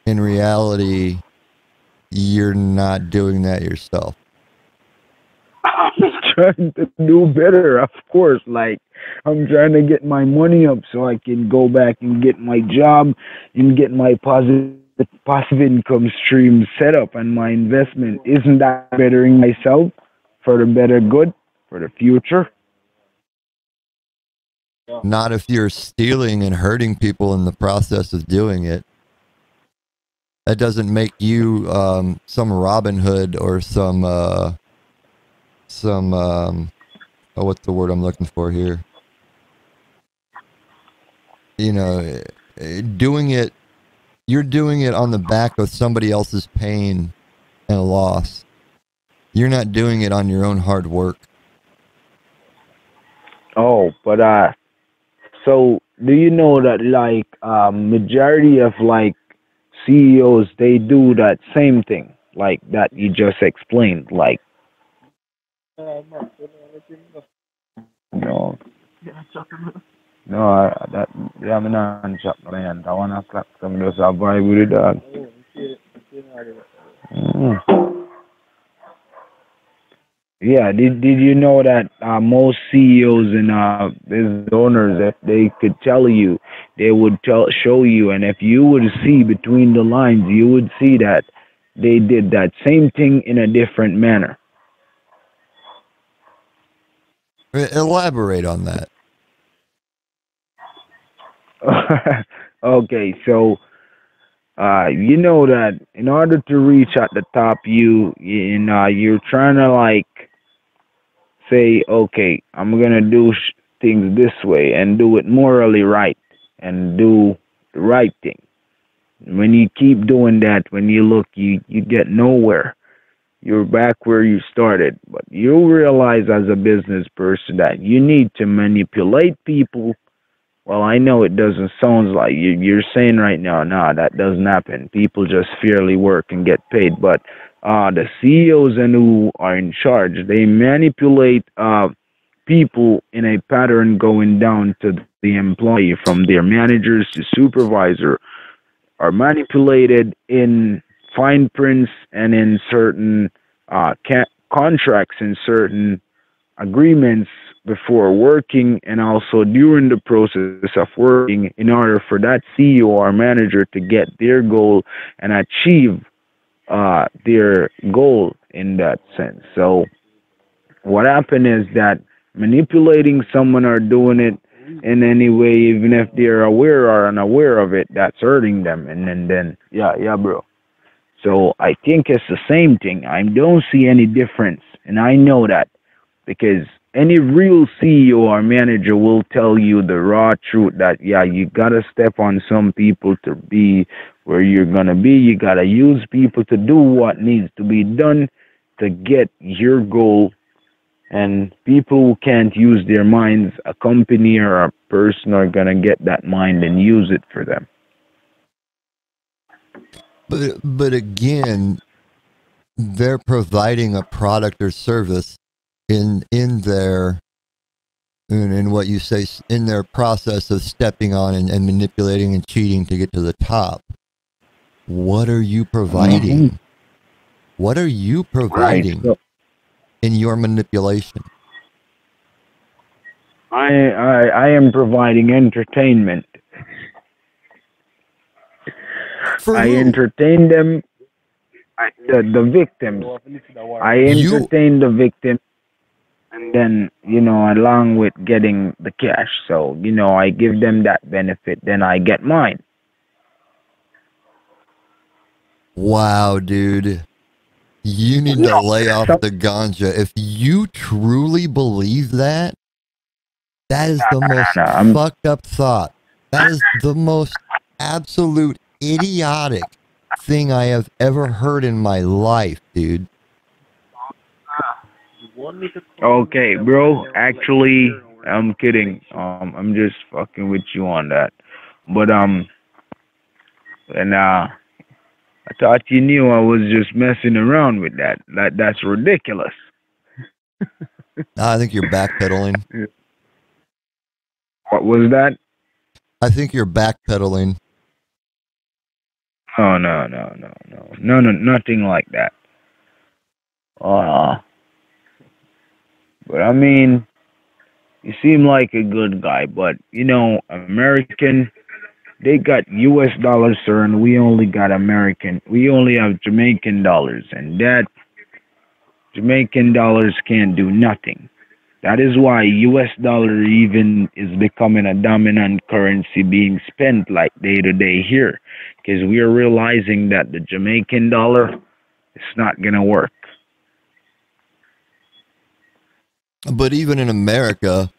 in reality, you're not doing that yourself. I'm trying to do better, of course. Like, I'm trying to get my money up so I can go back and get my job and get my positive passive income stream set up and my investment. Isn't that bettering myself for the better good, for the future? Not if you're stealing and hurting people in the process of doing it. That doesn't make you um, some Robin Hood or some, uh, some, um, oh, what's the word I'm looking for here? You know, doing it, you're doing it on the back of somebody else's pain and loss. You're not doing it on your own hard work. Oh, but, uh, so do you know that, like, um, majority of, like, C E Os, they do that same thing, like that you just explained, like, no, no, I, that, yeah, I'm not chopping man. I wanna slap some just a vibe with the dog. Mm. Yeah, did did you know that uh, most C E Os and uh, business owners, if they could tell you, they would tell show you, and if you would see between the lines, you would see that they did that same thing in a different manner. Elaborate on that. Okay, so uh, you know that in order to reach at the top, you in uh, you're trying to like. Say, okay, I'm going to do sh things this way and do it morally right and do the right thing. When you keep doing that, when you look, you, you get nowhere. You're back where you started. But you realize as a business person that you need to manipulate people. Well, I know it doesn't sound like you, you're saying right now, nah, that doesn't happen. People just fairly work and get paid. But uh, the C E Os and who are in charge, they manipulate uh, people in a pattern going down to the employee, from their managers to supervisor, are manipulated in fine prints and in certain uh, ca contracts and certain agreements before working, and also during the process of working, in order for that C E O or manager to get their goal and achieve uh, their goal in that sense. So what happened is that manipulating someone or doing it in any way, even if they're aware or unaware of it, that's hurting them. And, and then, yeah, yeah, bro. So I think it's the same thing. I don't see any difference. And I know that because any real C E O or manager will tell you the raw truth that, yeah, you got to step on some people to be where you're going to be. You got to use people to do what needs to be done to get your goal. And people who can't use their minds, a company or a person are going to get that mind and use it for them. But, but again, they're providing a product or service in in their in, in what you say in their process of stepping on and, and manipulating and cheating to get to the top. What are you providing? Mm-hmm. What are you providing right, so, in your manipulation? I, I I am providing entertainment. For I who? entertain them. I, the the victims. I entertain you, the victims. And then, you know, along with getting the cash. So, you know, I give them that benefit, then I get mine. Wow, dude. You need no. to lay off the ganja. If you truly believe that, that is the most no, fucked up thought. That is the most absolute idiotic thing I have ever heard in my life, dude. Okay, bro, actually, I'm kidding. Um, I'm just fucking with you on that. But, um, and, uh, I thought you knew I was just messing around with that. That that's ridiculous. I think you're backpedaling. What was that? I think you're backpedaling. Oh, no, no, no, no. No, no, nothing like that. Uh... But I mean, you seem like a good guy, but you know, American, they got U S dollars, sir, and we only got American. We only have Jamaican dollars, and that Jamaican dollars can't do nothing. That is why U S dollar even is becoming a dominant currency being spent like day to day here, because we are realizing that the Jamaican dollar is not going to work. But even in America,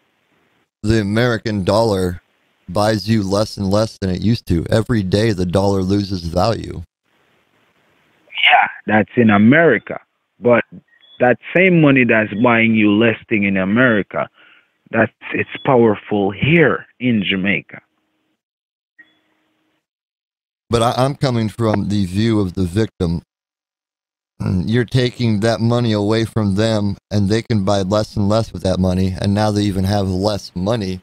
the American dollar buys you less and less than it used to. Every day the dollar loses value. Yeah, that's in America. But that same money that's buying you less thing in America, that's it's powerful here in Jamaica. But I, I'm coming from the view of the victim. You're taking that money away from them, and they can buy less and less with that money, and now they even have less money.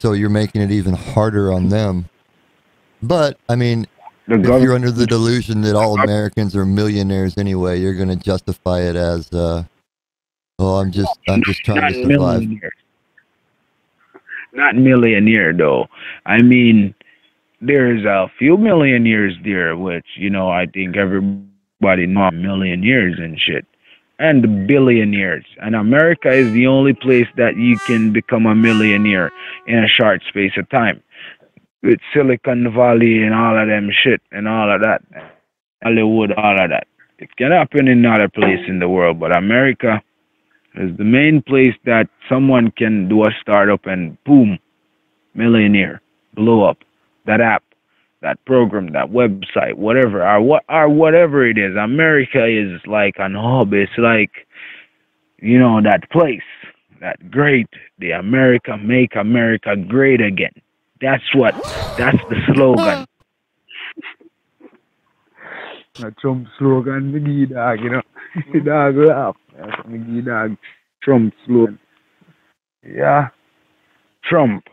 So you're making it even harder on them. But, I mean, if you're under the delusion that all Americans are millionaires anyway, you're going to justify it as, uh, "Oh, I'm just, I'm just trying to survive." Not millionaire, though. I mean, there's a few millionaires there, which, you know, I think everybody knows millionaires and shit, and billionaires. And America is the only place that you can become a millionaire in a short space of time. With Silicon Valley and all of them shit and all of that, Hollywood, all of that. It can happen in other place in the world, but America is the main place that someone can do a startup and boom, millionaire, blow up that app, that program, that website, whatever, or what, or whatever it is. America is like an hub. It's like, you know, that place, that great, the America, make America great again. That's what, that's the slogan. A Trump slogan, McGee dog, you know. Dog laugh. That's McGee dog. Trump slogan. Yeah. Trump.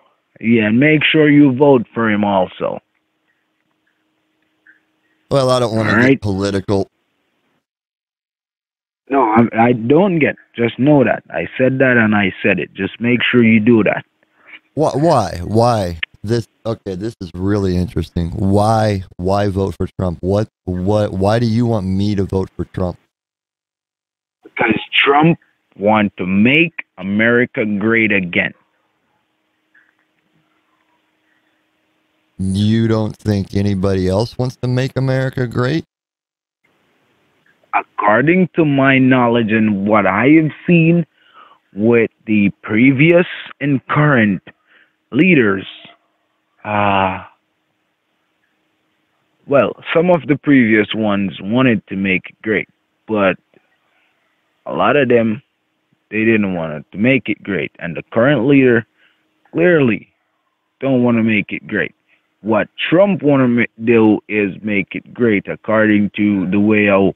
Yeah, and make sure you vote for him also. Well, I don't want to get political. No, I, I don't get, just know that. I said that and I said it. Just make sure you do that. Why? Why? Why? This okay. This is really interesting. Why? Why vote for Trump? What? What? Why do you want me to vote for Trump? Because Trump wants to make America great again. You don't think anybody else wants to make America great? According to my knowledge and what I have seen with the previous and current leaders, uh, well, some of the previous ones wanted to make it great, but a lot of them, they didn't want to make it great. And the current leader clearly don't want to make it great. What Trump want to do is make it great according to the way how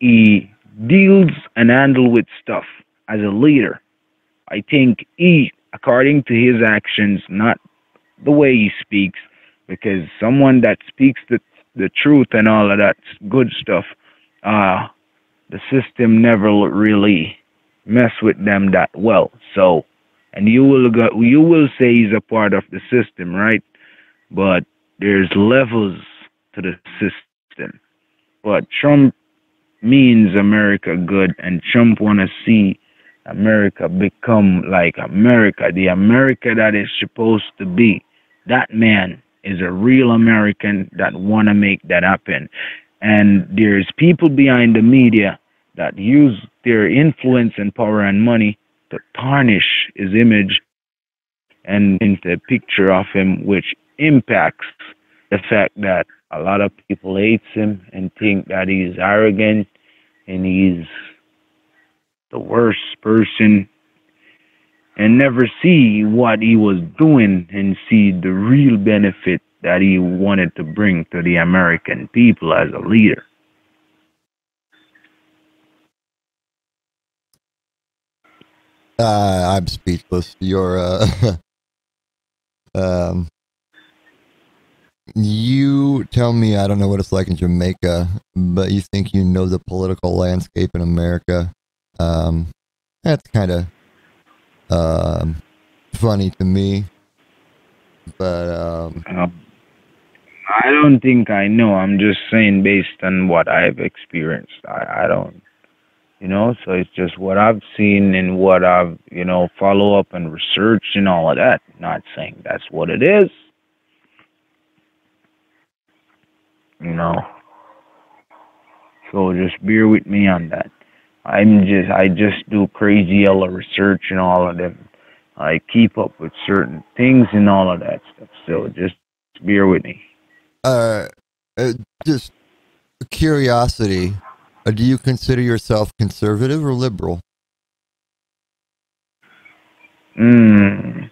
he deals and handles with stuff as a leader. I think he, according to his actions, not the way he speaks, because someone that speaks the the truth and all of that good stuff, uh, the system never really mess with them that well. So, and you will go, you will say he's a part of the system, right? But there's levels to the system. But Trump means America good, and Trump want to see America become like America, the America that is supposed to be. That man is a real American that want to make that happen. And there's people behind the media that use their influence and power and money to tarnish his image and into a picture of him, which impacts the fact that a lot of people hate him and think that he's arrogant and he's the worst person, and never see what he was doing and see the real benefit that he wanted to bring to the American people as a leader. Uh, I'm speechless. You're, uh, um, you tell me I don't know what it's like in Jamaica, but you think you know the political landscape in America. Um, That's kind of um, funny to me. But um, um, I don't think I know. I'm just saying based on what I've experienced. I, I don't, you know, so it's just what I've seen and what I've, you know, follow up and research and all of that. Not saying that's what it is. You know, so just bear with me on that. I'm just, I just do crazy yellow research and all of them. I keep up with certain things and all of that stuff. So just bear with me. Uh, just curiosity. Do you consider yourself conservative or liberal? Hmm.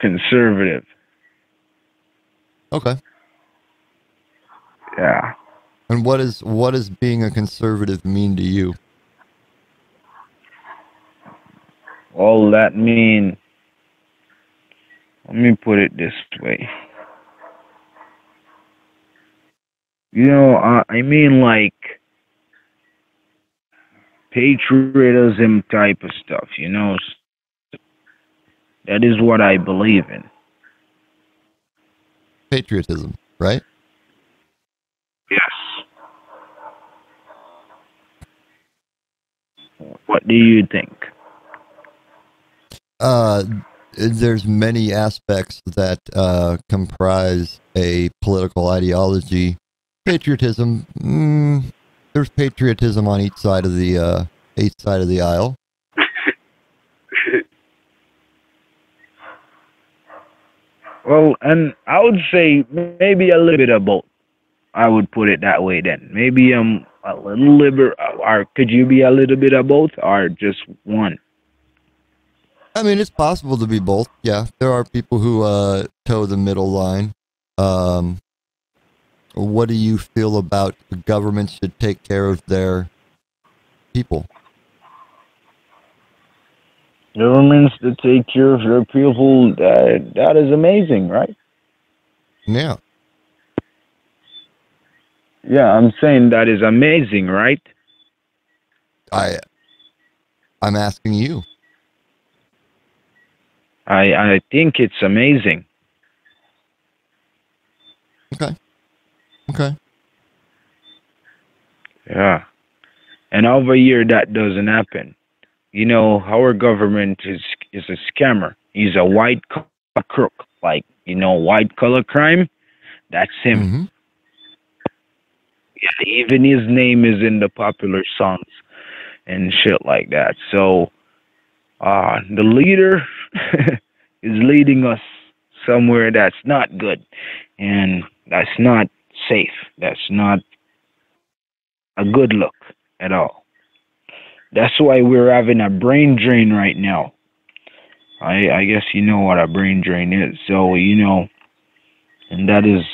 Conservative. Okay. Yeah. And what is what does being a conservative mean to you? All that mean, let me put it this way. You know, I, I mean like patriotism type of stuff, you know. That is what I believe in. Patriotism, right? Yes. What do you think? Uh, there's many aspects that uh, comprise a political ideology. Patriotism, mm, there's patriotism on each side of the uh, each side of the aisle. Well, and I would say maybe a little bit of both. I would put it that way then. Maybe I'm a little liberal, or could you be a little bit of both, or just one? I mean, it's possible to be both. Yeah, there are people who uh, toe the middle line. Um, what do you feel about the government should take care of their people? Governments that take care of their people, that, that is amazing, right? Yeah. Yeah, I'm saying that is amazing, right? I, I'm asking you. I I think it's amazing. Okay. Okay. Yeah. And over here that doesn't happen. You know, our government is is a scammer. He's a white collar crook. Like, you know, white collar crime, that's him. Mm-hmm. Yeah, even his name is in the popular songs and shit like that. So Uh, the leader is leading us somewhere that's not good, and that's not safe. That's not a good look at all. That's why we're having a brain drain right now. I, I guess you know what a brain drain is. So, you know, and that is,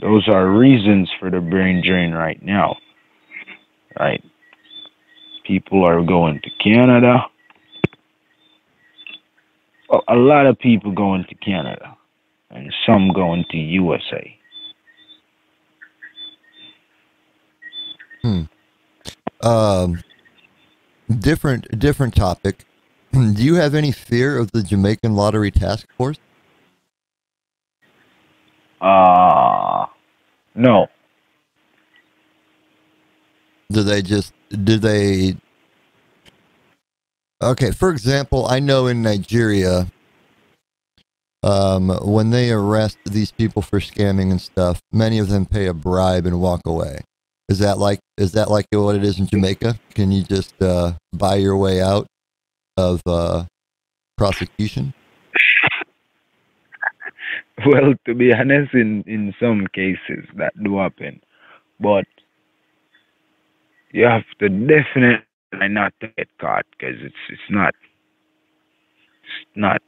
those are reasons for the brain drain right now, right? People are going to Canada. A lot of people going to Canada, and some going to U S A. Hmm. Um, different, different topic. Do you have any fear of the Jamaican Lottery Task Force? Uh, no. Do they just, do they... Okay, for example, I know in Nigeria, um, when they arrest these people for scamming and stuff, many of them pay a bribe and walk away. Is that like is that like what it is in Jamaica? Can you just uh, buy your way out of uh, prosecution? Well, to be honest, in, in some cases that do happen, but you have to definitely and not to get caught, because it's it's not it's not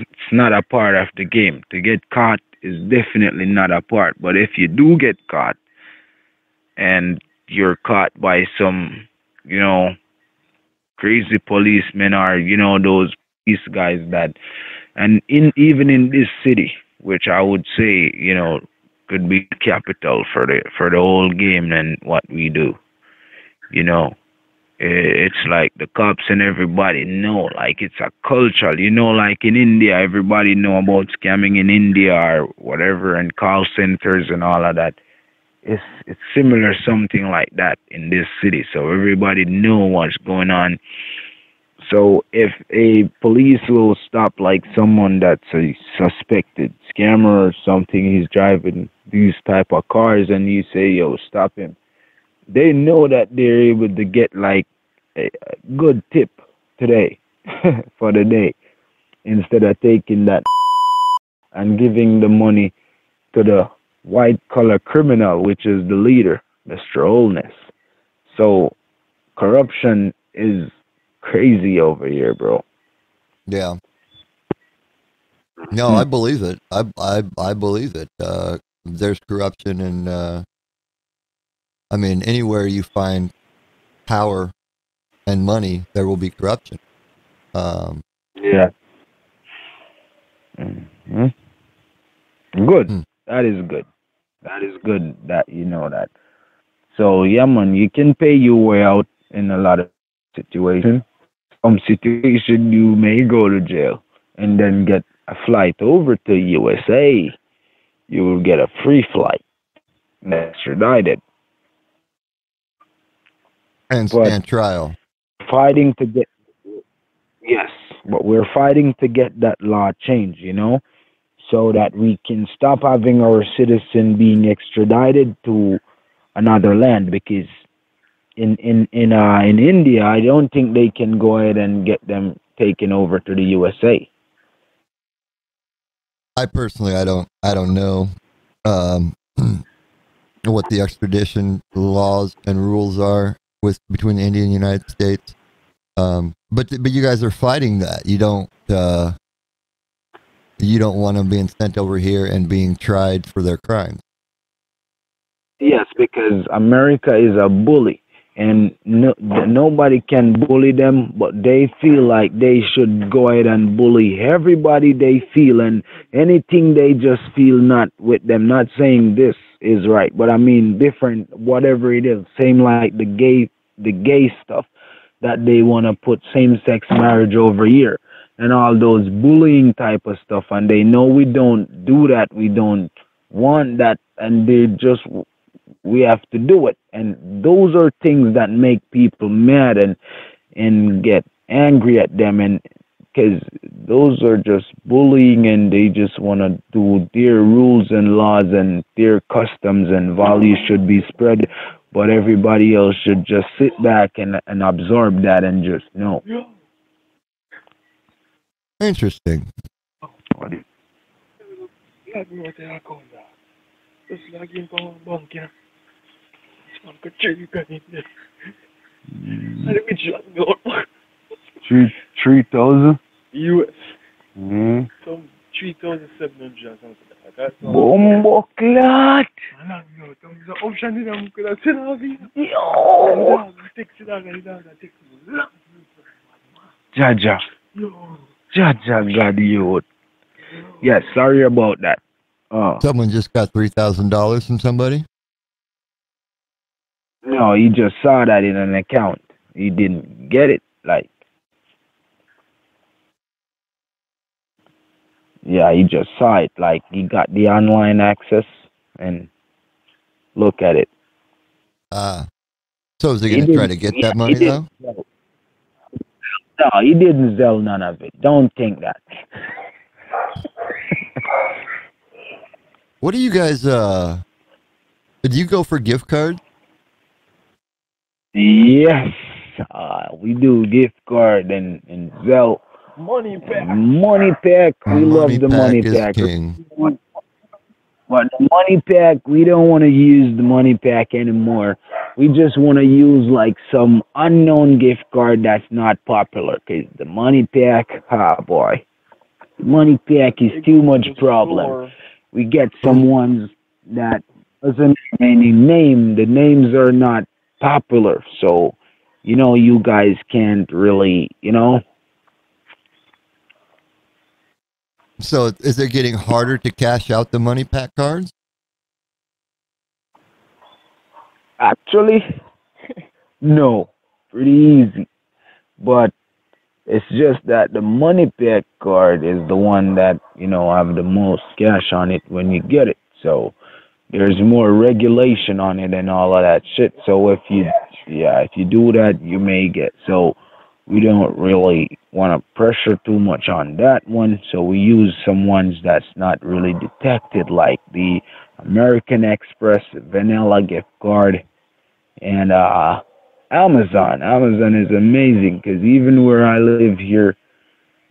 it's not a part of the game. To get caught is definitely not a part. But if you do get caught, and you're caught by some, you know, crazy policemen, or you know those police guys that, and in even in this city, which I would say, you know, could be capital for the for the whole game and what we do. You know, it's like the cops and everybody know, like it's a culture, you know, like in India, everybody know about scamming in India or whatever, and call centers and all of that. It's, it's similar, something like that in this city. So everybody know what's going on. So if a police will stop like someone that's a suspected scammer or something, he's driving these type of cars and you say, yo, stop him. They know that they're able to get like a good tip today for the day, instead of taking that and giving the money to the white collar criminal, which is the leader, Mister Oldness. So corruption is crazy over here, bro. Yeah. No, I believe it. I, I, I believe it. Uh, there's corruption in, uh, I mean, anywhere you find power and money, there will be corruption. Um, yeah. Mm-hmm. Good. Mm. That is good. That is good that you know that. So, yeah, man, you can pay your way out in a lot of situations. Some situation you may go to jail and then get a flight over to U S A. You will get a free flight. That's extradited. And stand trial. Fighting to get, yes, but we're fighting to get that law changed, you know, so that we can stop having our citizen being extradited to another land. Because in in in uh, in India, I don't think they can go ahead and get them taken over to the U S A. I personally, I don't, I don't know um, what the extradition laws and rules are with between India and the United States, um, but but you guys are fighting that. You don't uh, you don't want them being sent over here and being tried for their crimes. Yes, because America is a bully, and no, nobody can bully them. But they feel like they should go ahead and bully everybody they feel, and anything they just feel not with them. Not saying this is right, but I mean different, whatever it is, same like the gay the gay stuff that they want to put same-sex marriage over here and all those bullying type of stuff, and they know we don't do that, we don't want that, and they just, we have to do it. And those are things that make people mad and and get angry at them, and because those are just bullying, and they just want to do their rules and laws, and their customs and values should be spread, but everybody else should just sit back and, and absorb that and just know. Interesting. Three thousand? U S. Mm. Some three thousand seven hundred something like that. Bombo clat! I don't know. There's an option in there. I'm going to sit out here. Yo! I'm going to take it out here. I'm going to take it out here. Jaja. Yo. Jaja, God, yo. Yeah, sorry about that. Uh, Someone just got three thousand dollars from somebody? No, he just saw that in an account. He didn't get it. Like, yeah, he just saw it. Like, he got the online access and look at it. Ah. Uh, so is he going to try to get yeah, that money, though? Sell. No, he didn't sell none of it. Don't think that. What do you guys, uh... did you go for gift cards? Yes. Uh, we do gift card and, and Zelle. Money pack. Money pack. We love the money pack. But the money pack, we don't want to use the money pack anymore. We just want to use like some unknown gift card that's not popular. Cause the money pack, ah boy, the money pack is too much problem. We get some ones that doesn't have any name. The names are not popular, so you know you guys can't really, you know. So is it getting harder to cash out the money pack cards? Actually, No, pretty easy. But it's just that the money back card is the one that, you know, have the most cash on it when you get it. So there's more regulation on it and all of that shit. So if you, yeah, if you do that, you may get. So we don't really want to pressure too much on that one. So we use some ones that's not really detected, like the American Express, Vanilla gift card, and uh, Amazon. Amazon is amazing because even where I live here,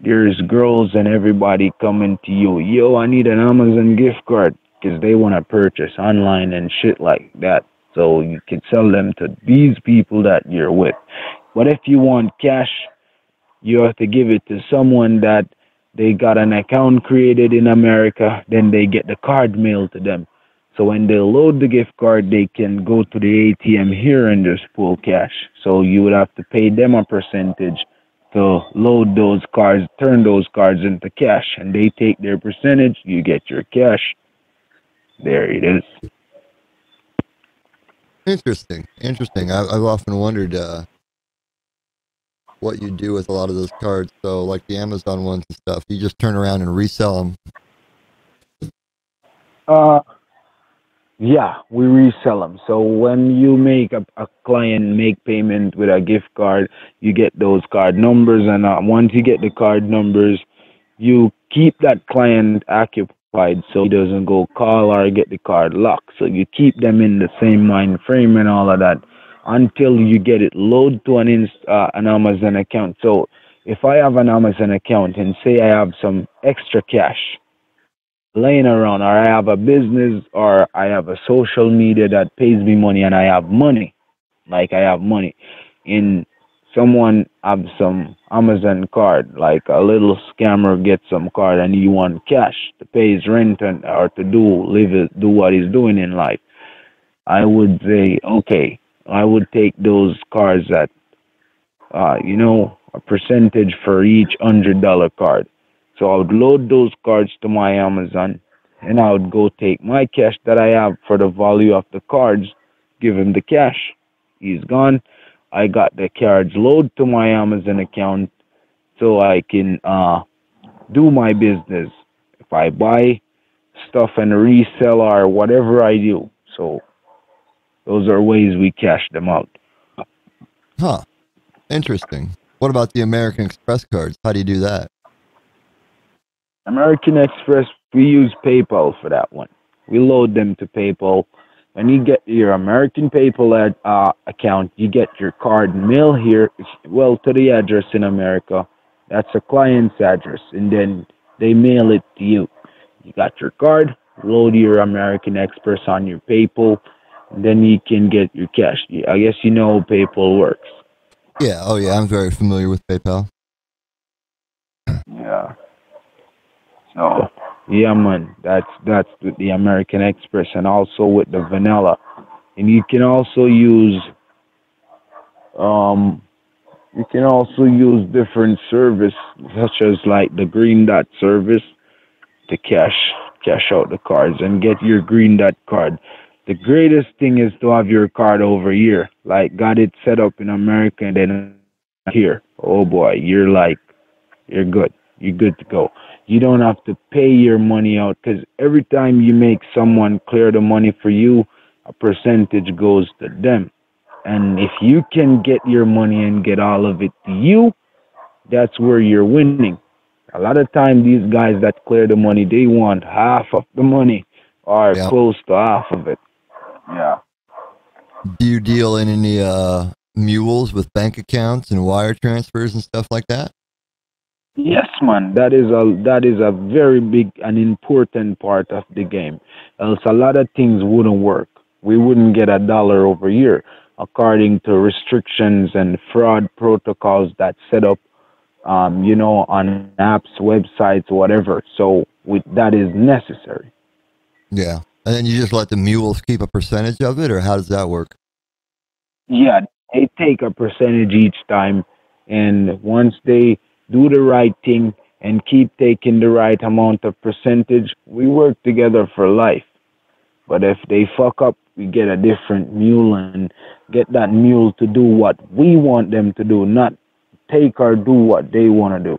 there's girls and everybody coming to you. Yo, I need an Amazon gift card because they want to purchase online and shit like that. So you can sell them to these people that you're with. But if you want cash, you have to give it to someone that they got an account created in America, then they get the card mailed to them. So when they load the gift card, they can go to the A T M here and just pull cash. So you would have to pay them a percentage to load those cards, turn those cards into cash, and they take their percentage, you get your cash. There it is. Interesting, interesting. I, I've often wondered uh, what you do with a lot of those cards. So like the Amazon ones and stuff, you just turn around and resell them. Uh, yeah, we resell them. So when you make a, a client make payment with a gift card, you get those card numbers. And uh, once you get the card numbers, you keep that client occupied, so he doesn't go call or get the card locked. So you keep them in the same mind frame and all of that until you get it loaded to an, inst- uh, an Amazon account. So if I have an Amazon account and say I have some extra cash laying around, or I have a business, or I have a social media that pays me money, and I have money, like I have money, in someone have some Amazon card, like a little scammer gets some card and he want cash to pay his rent and, or to do live it, do what he's doing in life. I would say, okay, I would take those cards at, uh, you know, a percentage for each one hundred dollar card. So I would load those cards to my Amazon, and I would go take my cash that I have for the value of the cards, give him the cash. He's gone. I got the cards loaded to my Amazon account so I can uh, do my business. If I buy stuff and resell or whatever I do. So those are ways we cash them out. Huh. Interesting. What about the American Express cards? How do you do that? American Express, we use PayPal for that one. We load them to PayPal. When you get your American PayPal ad, uh, account, you get your card mail here, well, to the address in America. That's a client's address, and then they mail it to you. You got your card, load your American Express on your PayPal, and then you can get your cash. I guess you know how PayPal works. Yeah, oh yeah, I'm very familiar with PayPal. Yeah. So... yeah, man, that's that's with the American Express and also with the Vanilla. And you can also use um you can also use different service such as like the Green Dot service to cash cash out the cards and get your Green Dot card. The greatest thing is to have your card over here. Like got it set up in America and then here. Oh boy, you're like you're good. You're good to go. You don't have to pay your money out because every time you make someone clear the money for you, a percentage goes to them. And if you can get your money and get all of it to you, that's where you're winning. A lot of times these guys that clear the money, they want half of the money or yeah. close to half of it. Yeah. Do you deal in any uh, mules with bank accounts and wire transfers and stuff like that? Yes, man, that is a that is a very big and important part of the game. Else a lot of things wouldn't work. We wouldn't get a dollar over here according to restrictions and fraud protocols that set up, um, you know, on apps, websites, whatever. So with, that is necessary. Yeah. And then you just let the mules keep a percentage of it, or how does that work? Yeah, they take a percentage each time. And once they... do the right thing and keep taking the right amount of percentage, we work together for life. But if they fuck up, we get a different mule and get that mule to do what we want them to do, not take or do what they want to do.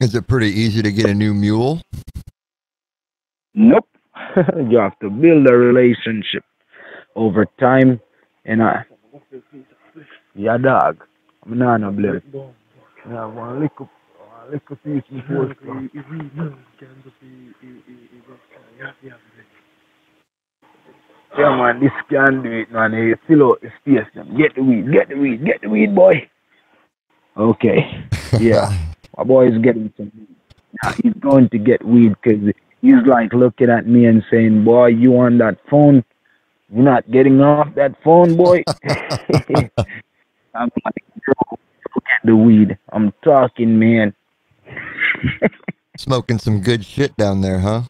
Is it pretty easy to get a new mule? Nope. You have to build a relationship over time. And I, yeah, dog. I'm not a blame. Yeah, one lick up, one lick up piece before. Yeah, man, this can do it, man. You fill out the space. Get the weed, get the weed, get the weed, boy. Okay. Yeah. My boy is getting some weed. Now he's going to get weed because he's like looking at me and saying, boy, you on that phone? You're not getting off that phone, boy. I'm like, yo, forget the weed. I'm talking, man. Smoking some good shit down there, huh?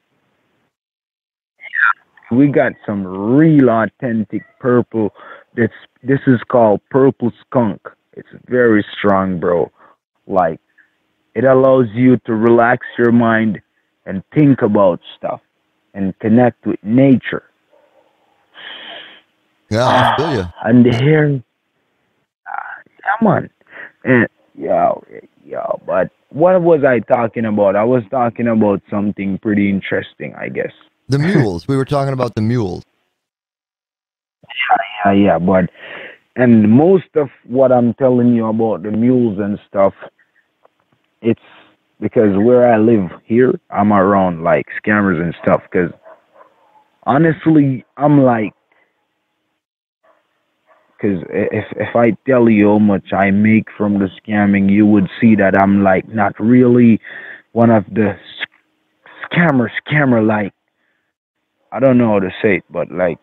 Yeah. We got some real authentic purple. This, this is called purple skunk. It's very strong, bro. Like, it allows you to relax your mind and think about stuff and connect with nature. Yeah, I feel you. And the hair, come on, and yeah, yeah. But what was I talking about? I was talking about something pretty interesting, I guess. The mules. We were talking about the mules. Yeah, yeah, yeah. But and most of what I'm telling you about the mules and stuff, it's because where I live here, I'm around like scammers and stuff. Because honestly, I'm like. Because if, if I tell you how much I make from the scamming, you would see that I'm like not really one of the scammer, scammer like, I don't know how to say it, but like,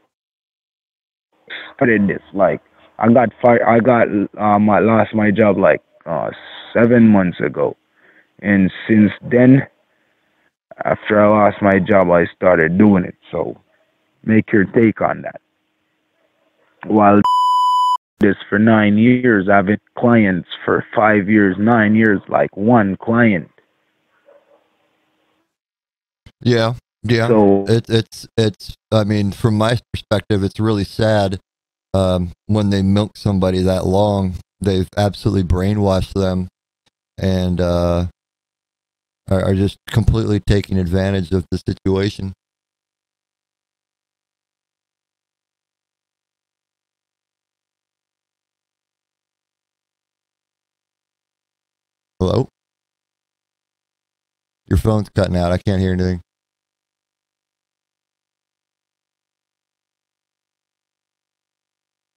started this, like, I got fired, I got, um, I lost my job like uh, seven months ago. And since then, after I lost my job, I started doing it. So make your take on that. While this for nine years, I've had clients for five years, nine years, like one client. Yeah, yeah. So it, it's it's. I mean, from my perspective, it's really sad um, when they milk somebody that long. They've absolutely brainwashed them, and uh, are, are just completely taking advantage of the situation. Hello? Your phone's cutting out. I can't hear anything.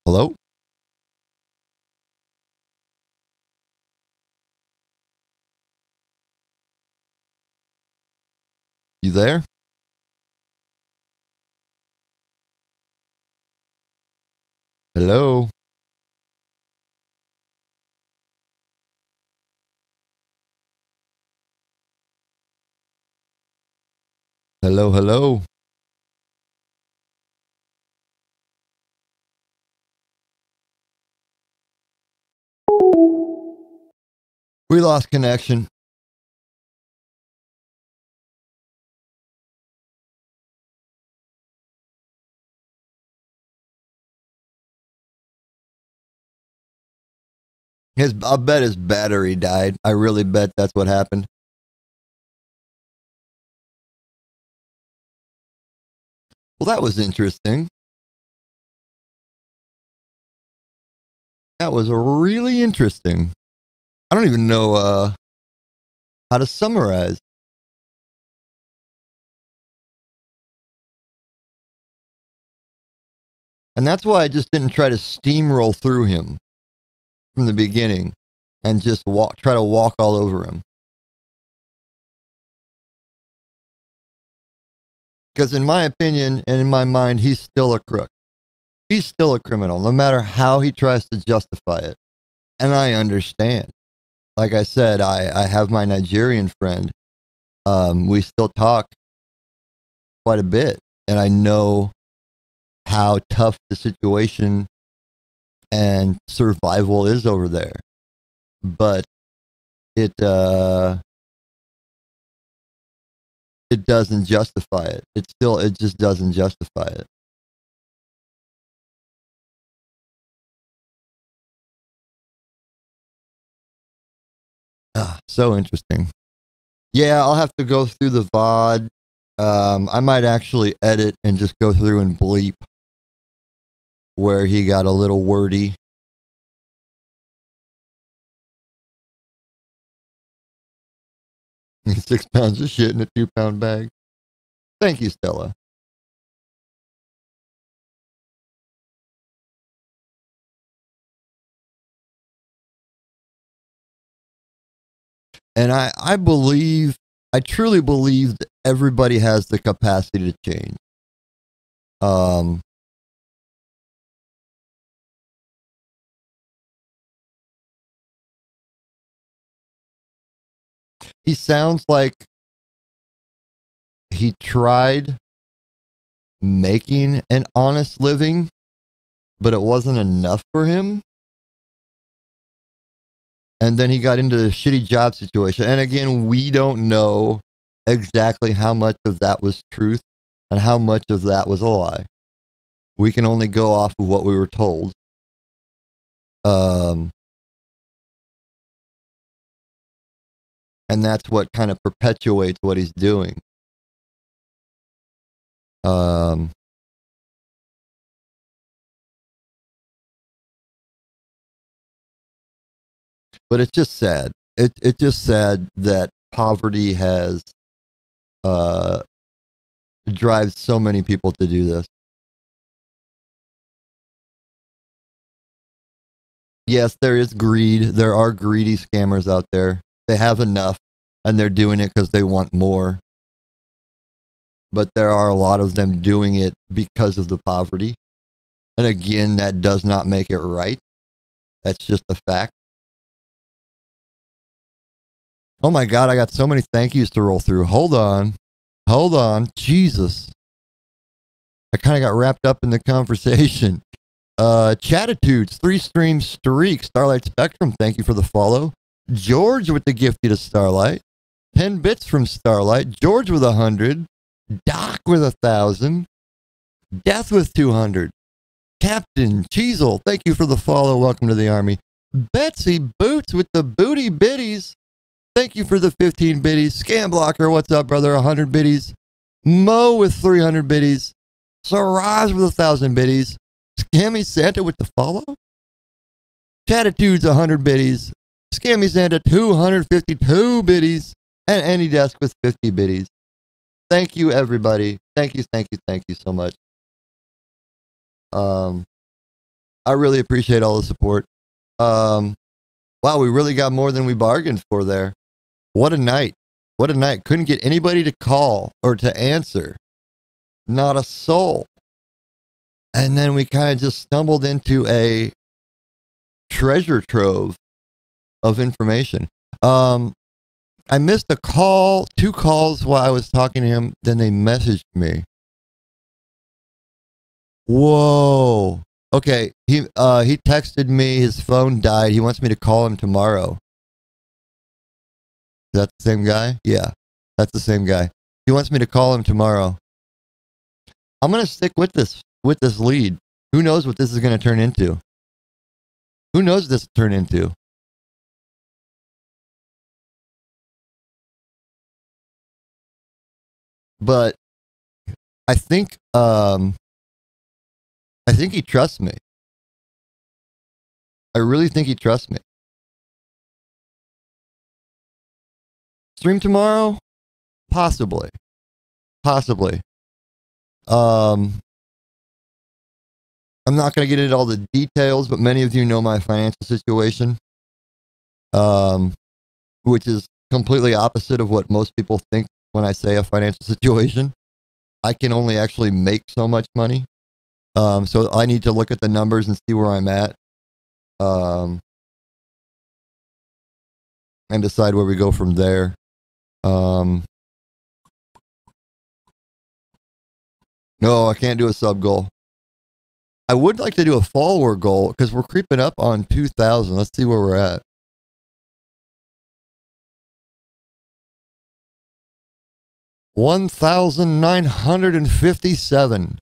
Hello? You there? Hello? Hello, hello. We lost connection. His, I'll bet his battery died. I really bet that's what happened. Well, that was interesting. That was really interesting. I don't even know uh, how to summarize. And that's why I just didn't try to steamroll through him from the beginning and just walk, try to walk all over him. Because in my opinion and in my mind, he's still a crook. He's still a criminal, no matter how he tries to justify it. And I understand. Like I said, I, I have my Nigerian friend. Um, we still talk quite a bit. And I know how tough the situation and survival is over there. But it... Uh, It doesn't justify it. It still, it just doesn't justify it. Ah, so interesting. Yeah, I'll have to go through the V O D. Um, I might actually edit and just go through and bleep where he got a little wordy. Six pounds of shit in a two pound bag. Thank you, Stella. And I, I believe, I truly believe that everybody has the capacity to change. Um, he sounds like he tried making an honest living, but it wasn't enough for him. And then he got into the shitty job situation. And again, we don't know exactly how much of that was truth and how much of that was a lie. We can only go off of what we were told. Um, and that's what kind of perpetuates what he's doing. Um, But it's just sad. It it's just sad that poverty has uh, drives so many people to do this. Yes, there is greed. There are greedy scammers out there. They have enough, and they're doing it because they want more. But there are a lot of them doing it because of the poverty. And again, that does not make it right. That's just a fact. Oh my God, I got so many thank yous to roll through. Hold on. Hold on. Jesus. I kind of got wrapped up in the conversation. Uh, Chattitudes, Three Stream Streak, Starlight Spectrum, thank you for the follow. George with the gifty to Starlight. ten bits from Starlight. George with one hundred. Doc with one thousand. Death with two hundred. Captain Cheezel, thank you for the follow. Welcome to the Army. Betsy Boots with the booty bitties. Thank you for the fifteen biddies. Scam Blocker, what's up, brother? one hundred biddies. Mo with three hundred biddies. Saraj with one thousand biddies. Scammy Santa with the follow. Chattitudes, one hundred biddies. Scammy Santa, two hundred fifty-two biddies. And AnyDesk with fifty biddies. Thank you, everybody. Thank you, thank you, thank you so much. Um, I really appreciate all the support. Um, wow, we really got more than we bargained for there. What a night. What a night. Couldn't get anybody to call or to answer. Not a soul. And then we kind of just stumbled into a treasure trove of information. Um, I missed a call, two calls while I was talking to him. Then they messaged me. Whoa. Okay. He, uh, he texted me. His phone died. He wants me to call him tomorrow. Is that the same guy? Yeah, that's the same guy. He wants me to call him tomorrow. I'm going to stick with this, with this lead. Who knows what this is going to turn into? Who knows what this will turn into? But I think, um, I think he trusts me. I really think he trusts me. Stream tomorrow? Possibly. Possibly. Um, I'm not going to get into all the details, but many of you know my financial situation, um, which is completely opposite of what most people think when I say a financial situation. I can only actually make so much money. Um, so I need to look at the numbers and see where I'm at, um, and decide where we go from there. Um, no, I can't do a sub goal. I would like to do a follower goal because we're creeping up on two thousand. Let's see where we're at. one thousand nine hundred fifty-seven.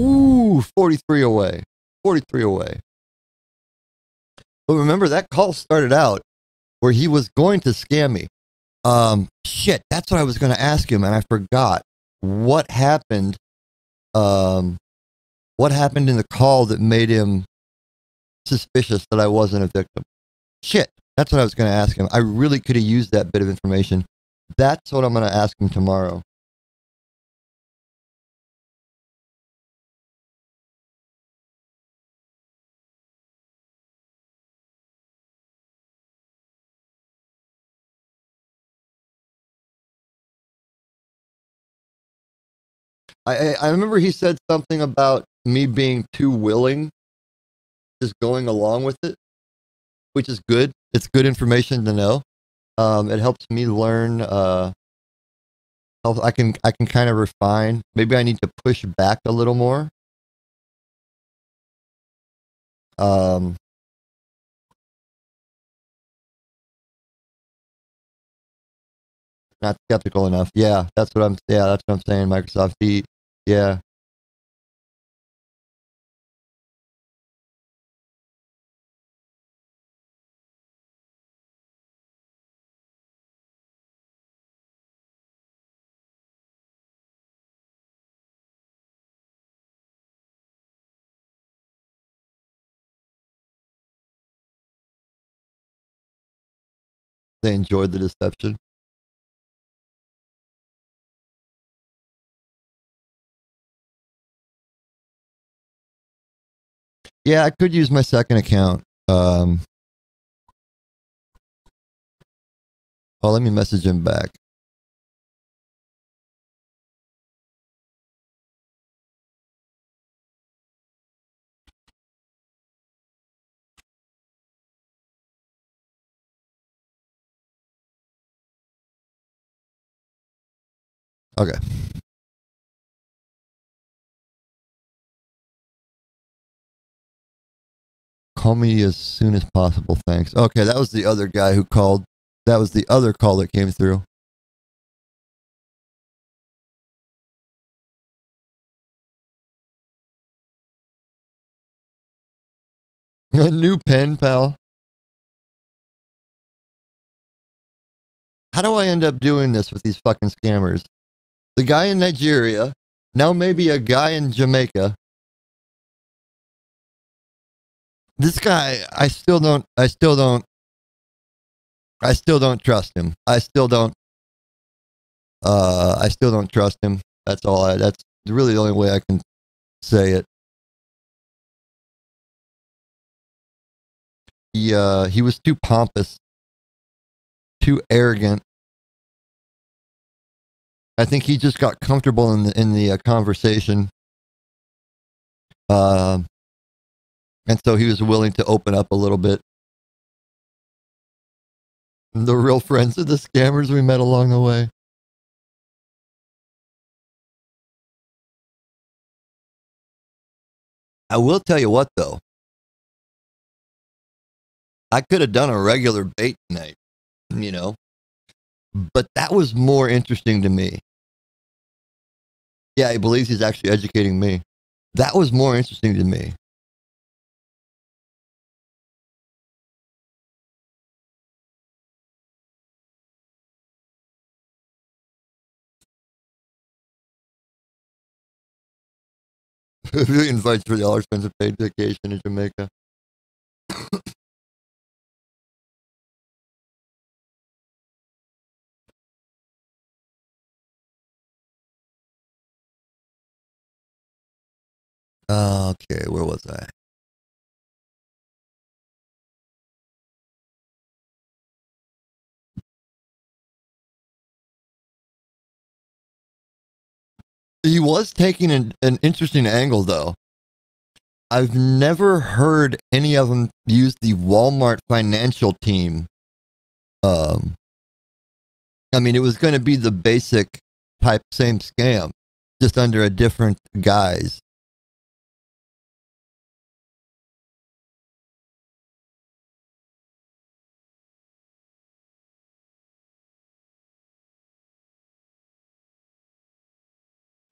Ooh, forty-three away, forty-three away. But remember, that call started out where he was going to scam me. Um, shit, that's what I was going to ask him, and I forgot what happened. Um, what happened in the call that made him suspicious that I wasn't a victim? Shit, that's what I was going to ask him. I really could have used that bit of information. That's what I'm going to ask him tomorrow. I, I remember he said something about me being too willing, just going along with it, which is good. It's good information to know. Um, it helps me learn. Uh, I can I can kind of refine. Maybe I need to push back a little more. Um. Not skeptical enough. Yeah, that's what I'm. Yeah, that's what I'm saying. Microsoft. The, yeah. They enjoyed the deception. Yeah, I could use my second account. Um, oh, let me message him back. Okay. Call me as soon as possible, thanks. Okay, that was the other guy who called. That was the other call that came through. A new pen pal. How do I end up doing this with these fucking scammers? The guy in Nigeria, now maybe a guy in Jamaica. This guy, I still don't, I still don't, I still don't trust him. I still don't, uh, I still don't trust him. That's all I, that's really the only way I can say it. He, uh, he was too pompous, too arrogant. I think he just got comfortable in the, in the uh, conversation. Uh, and so he was willing to open up a little bit. The real friends of the scammers we met along the way. I will tell you what, though. I could have done a regular bait night, you know. But that was more interesting to me. Yeah, he believes he's actually educating me. That was more interesting to me. Really invites for the all expensive paid vacation in Jamaica. Okay, where was I? He was taking an, an interesting angle, though. I've never heard any of them use the Walmart Financial Team. Um, I mean, it was going to be the basic type, same scam, just under a different guise.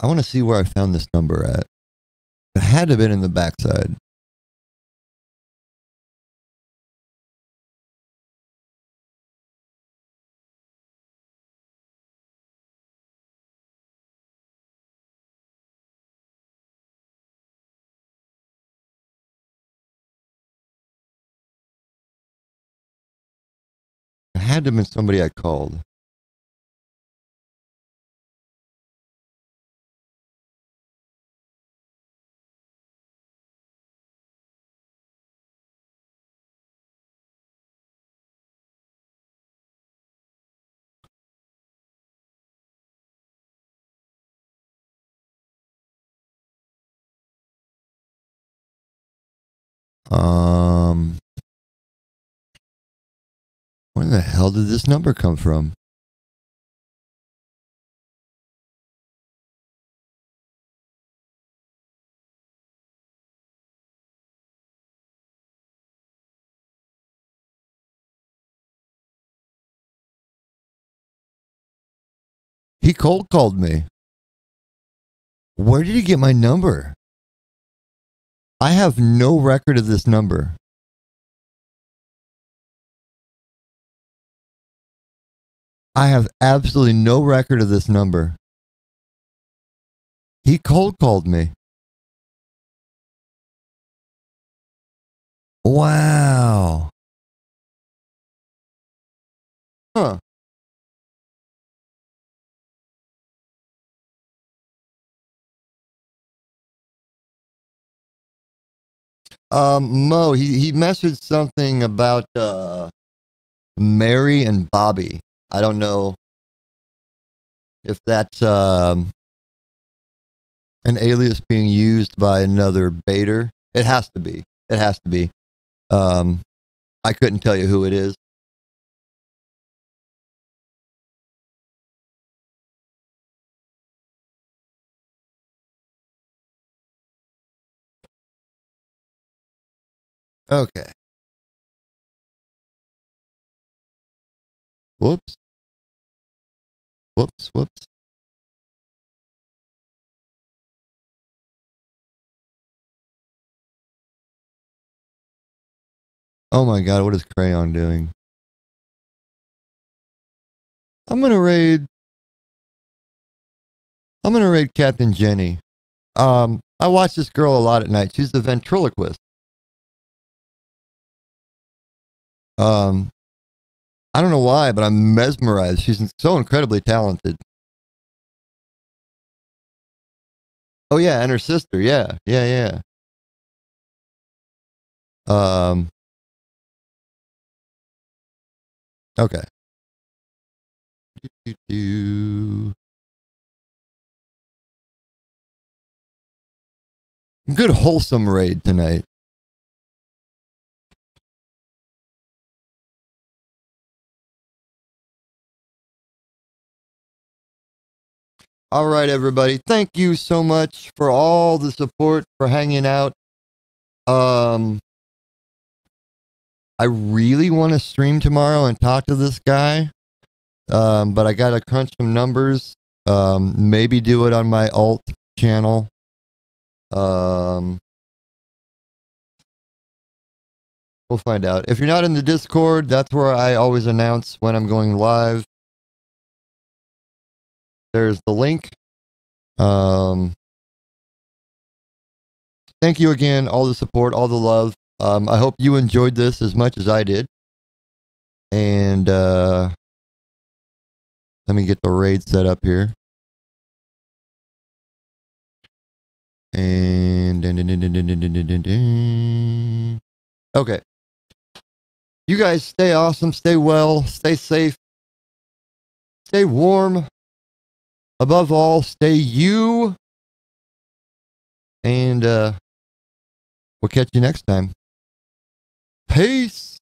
I want to see where I found this number at. It had to have been in the backside. had to have been somebody I called. Um, where the hell did this number come from? He cold called me. Where did he get my number? I have no record of this number. I have absolutely no record of this number. He cold called me. Wow. Huh. Um, Mo, he, he messaged something about uh, Mary and Bobby. I don't know if that's um, an alias being used by another baiter. It has to be. It has to be. Um, I couldn't tell you who it is. Okay. Whoops. Whoops, whoops. Oh my God, what is Crayon doing? I'm going to raid I'm going to raid Captain Jenny. Um, I watch this girl a lot at night. She's the ventriloquist. Um, I don't know why, but I'm mesmerized. She's so incredibly talented. Oh yeah. And her sister. Yeah. Yeah. Yeah. Um, okay. Do, do, do. Good wholesome raid tonight. All right, everybody. Thank you so much for all the support, for hanging out. Um, I really want to stream tomorrow and talk to this guy, um, but I got to crunch some numbers. Um, maybe do it on my alt channel. Um, we'll find out. If you're not in the Discord, that's where I always announce when I'm going live. There's the link. Um, thank you again, all the support, all the love. Um, I hope you enjoyed this as much as I did. And uh, let me get the raid set up here. And okay. You guys stay awesome, stay well, stay safe, stay warm. Above all, stay you, and uh, we'll catch you next time. Peace.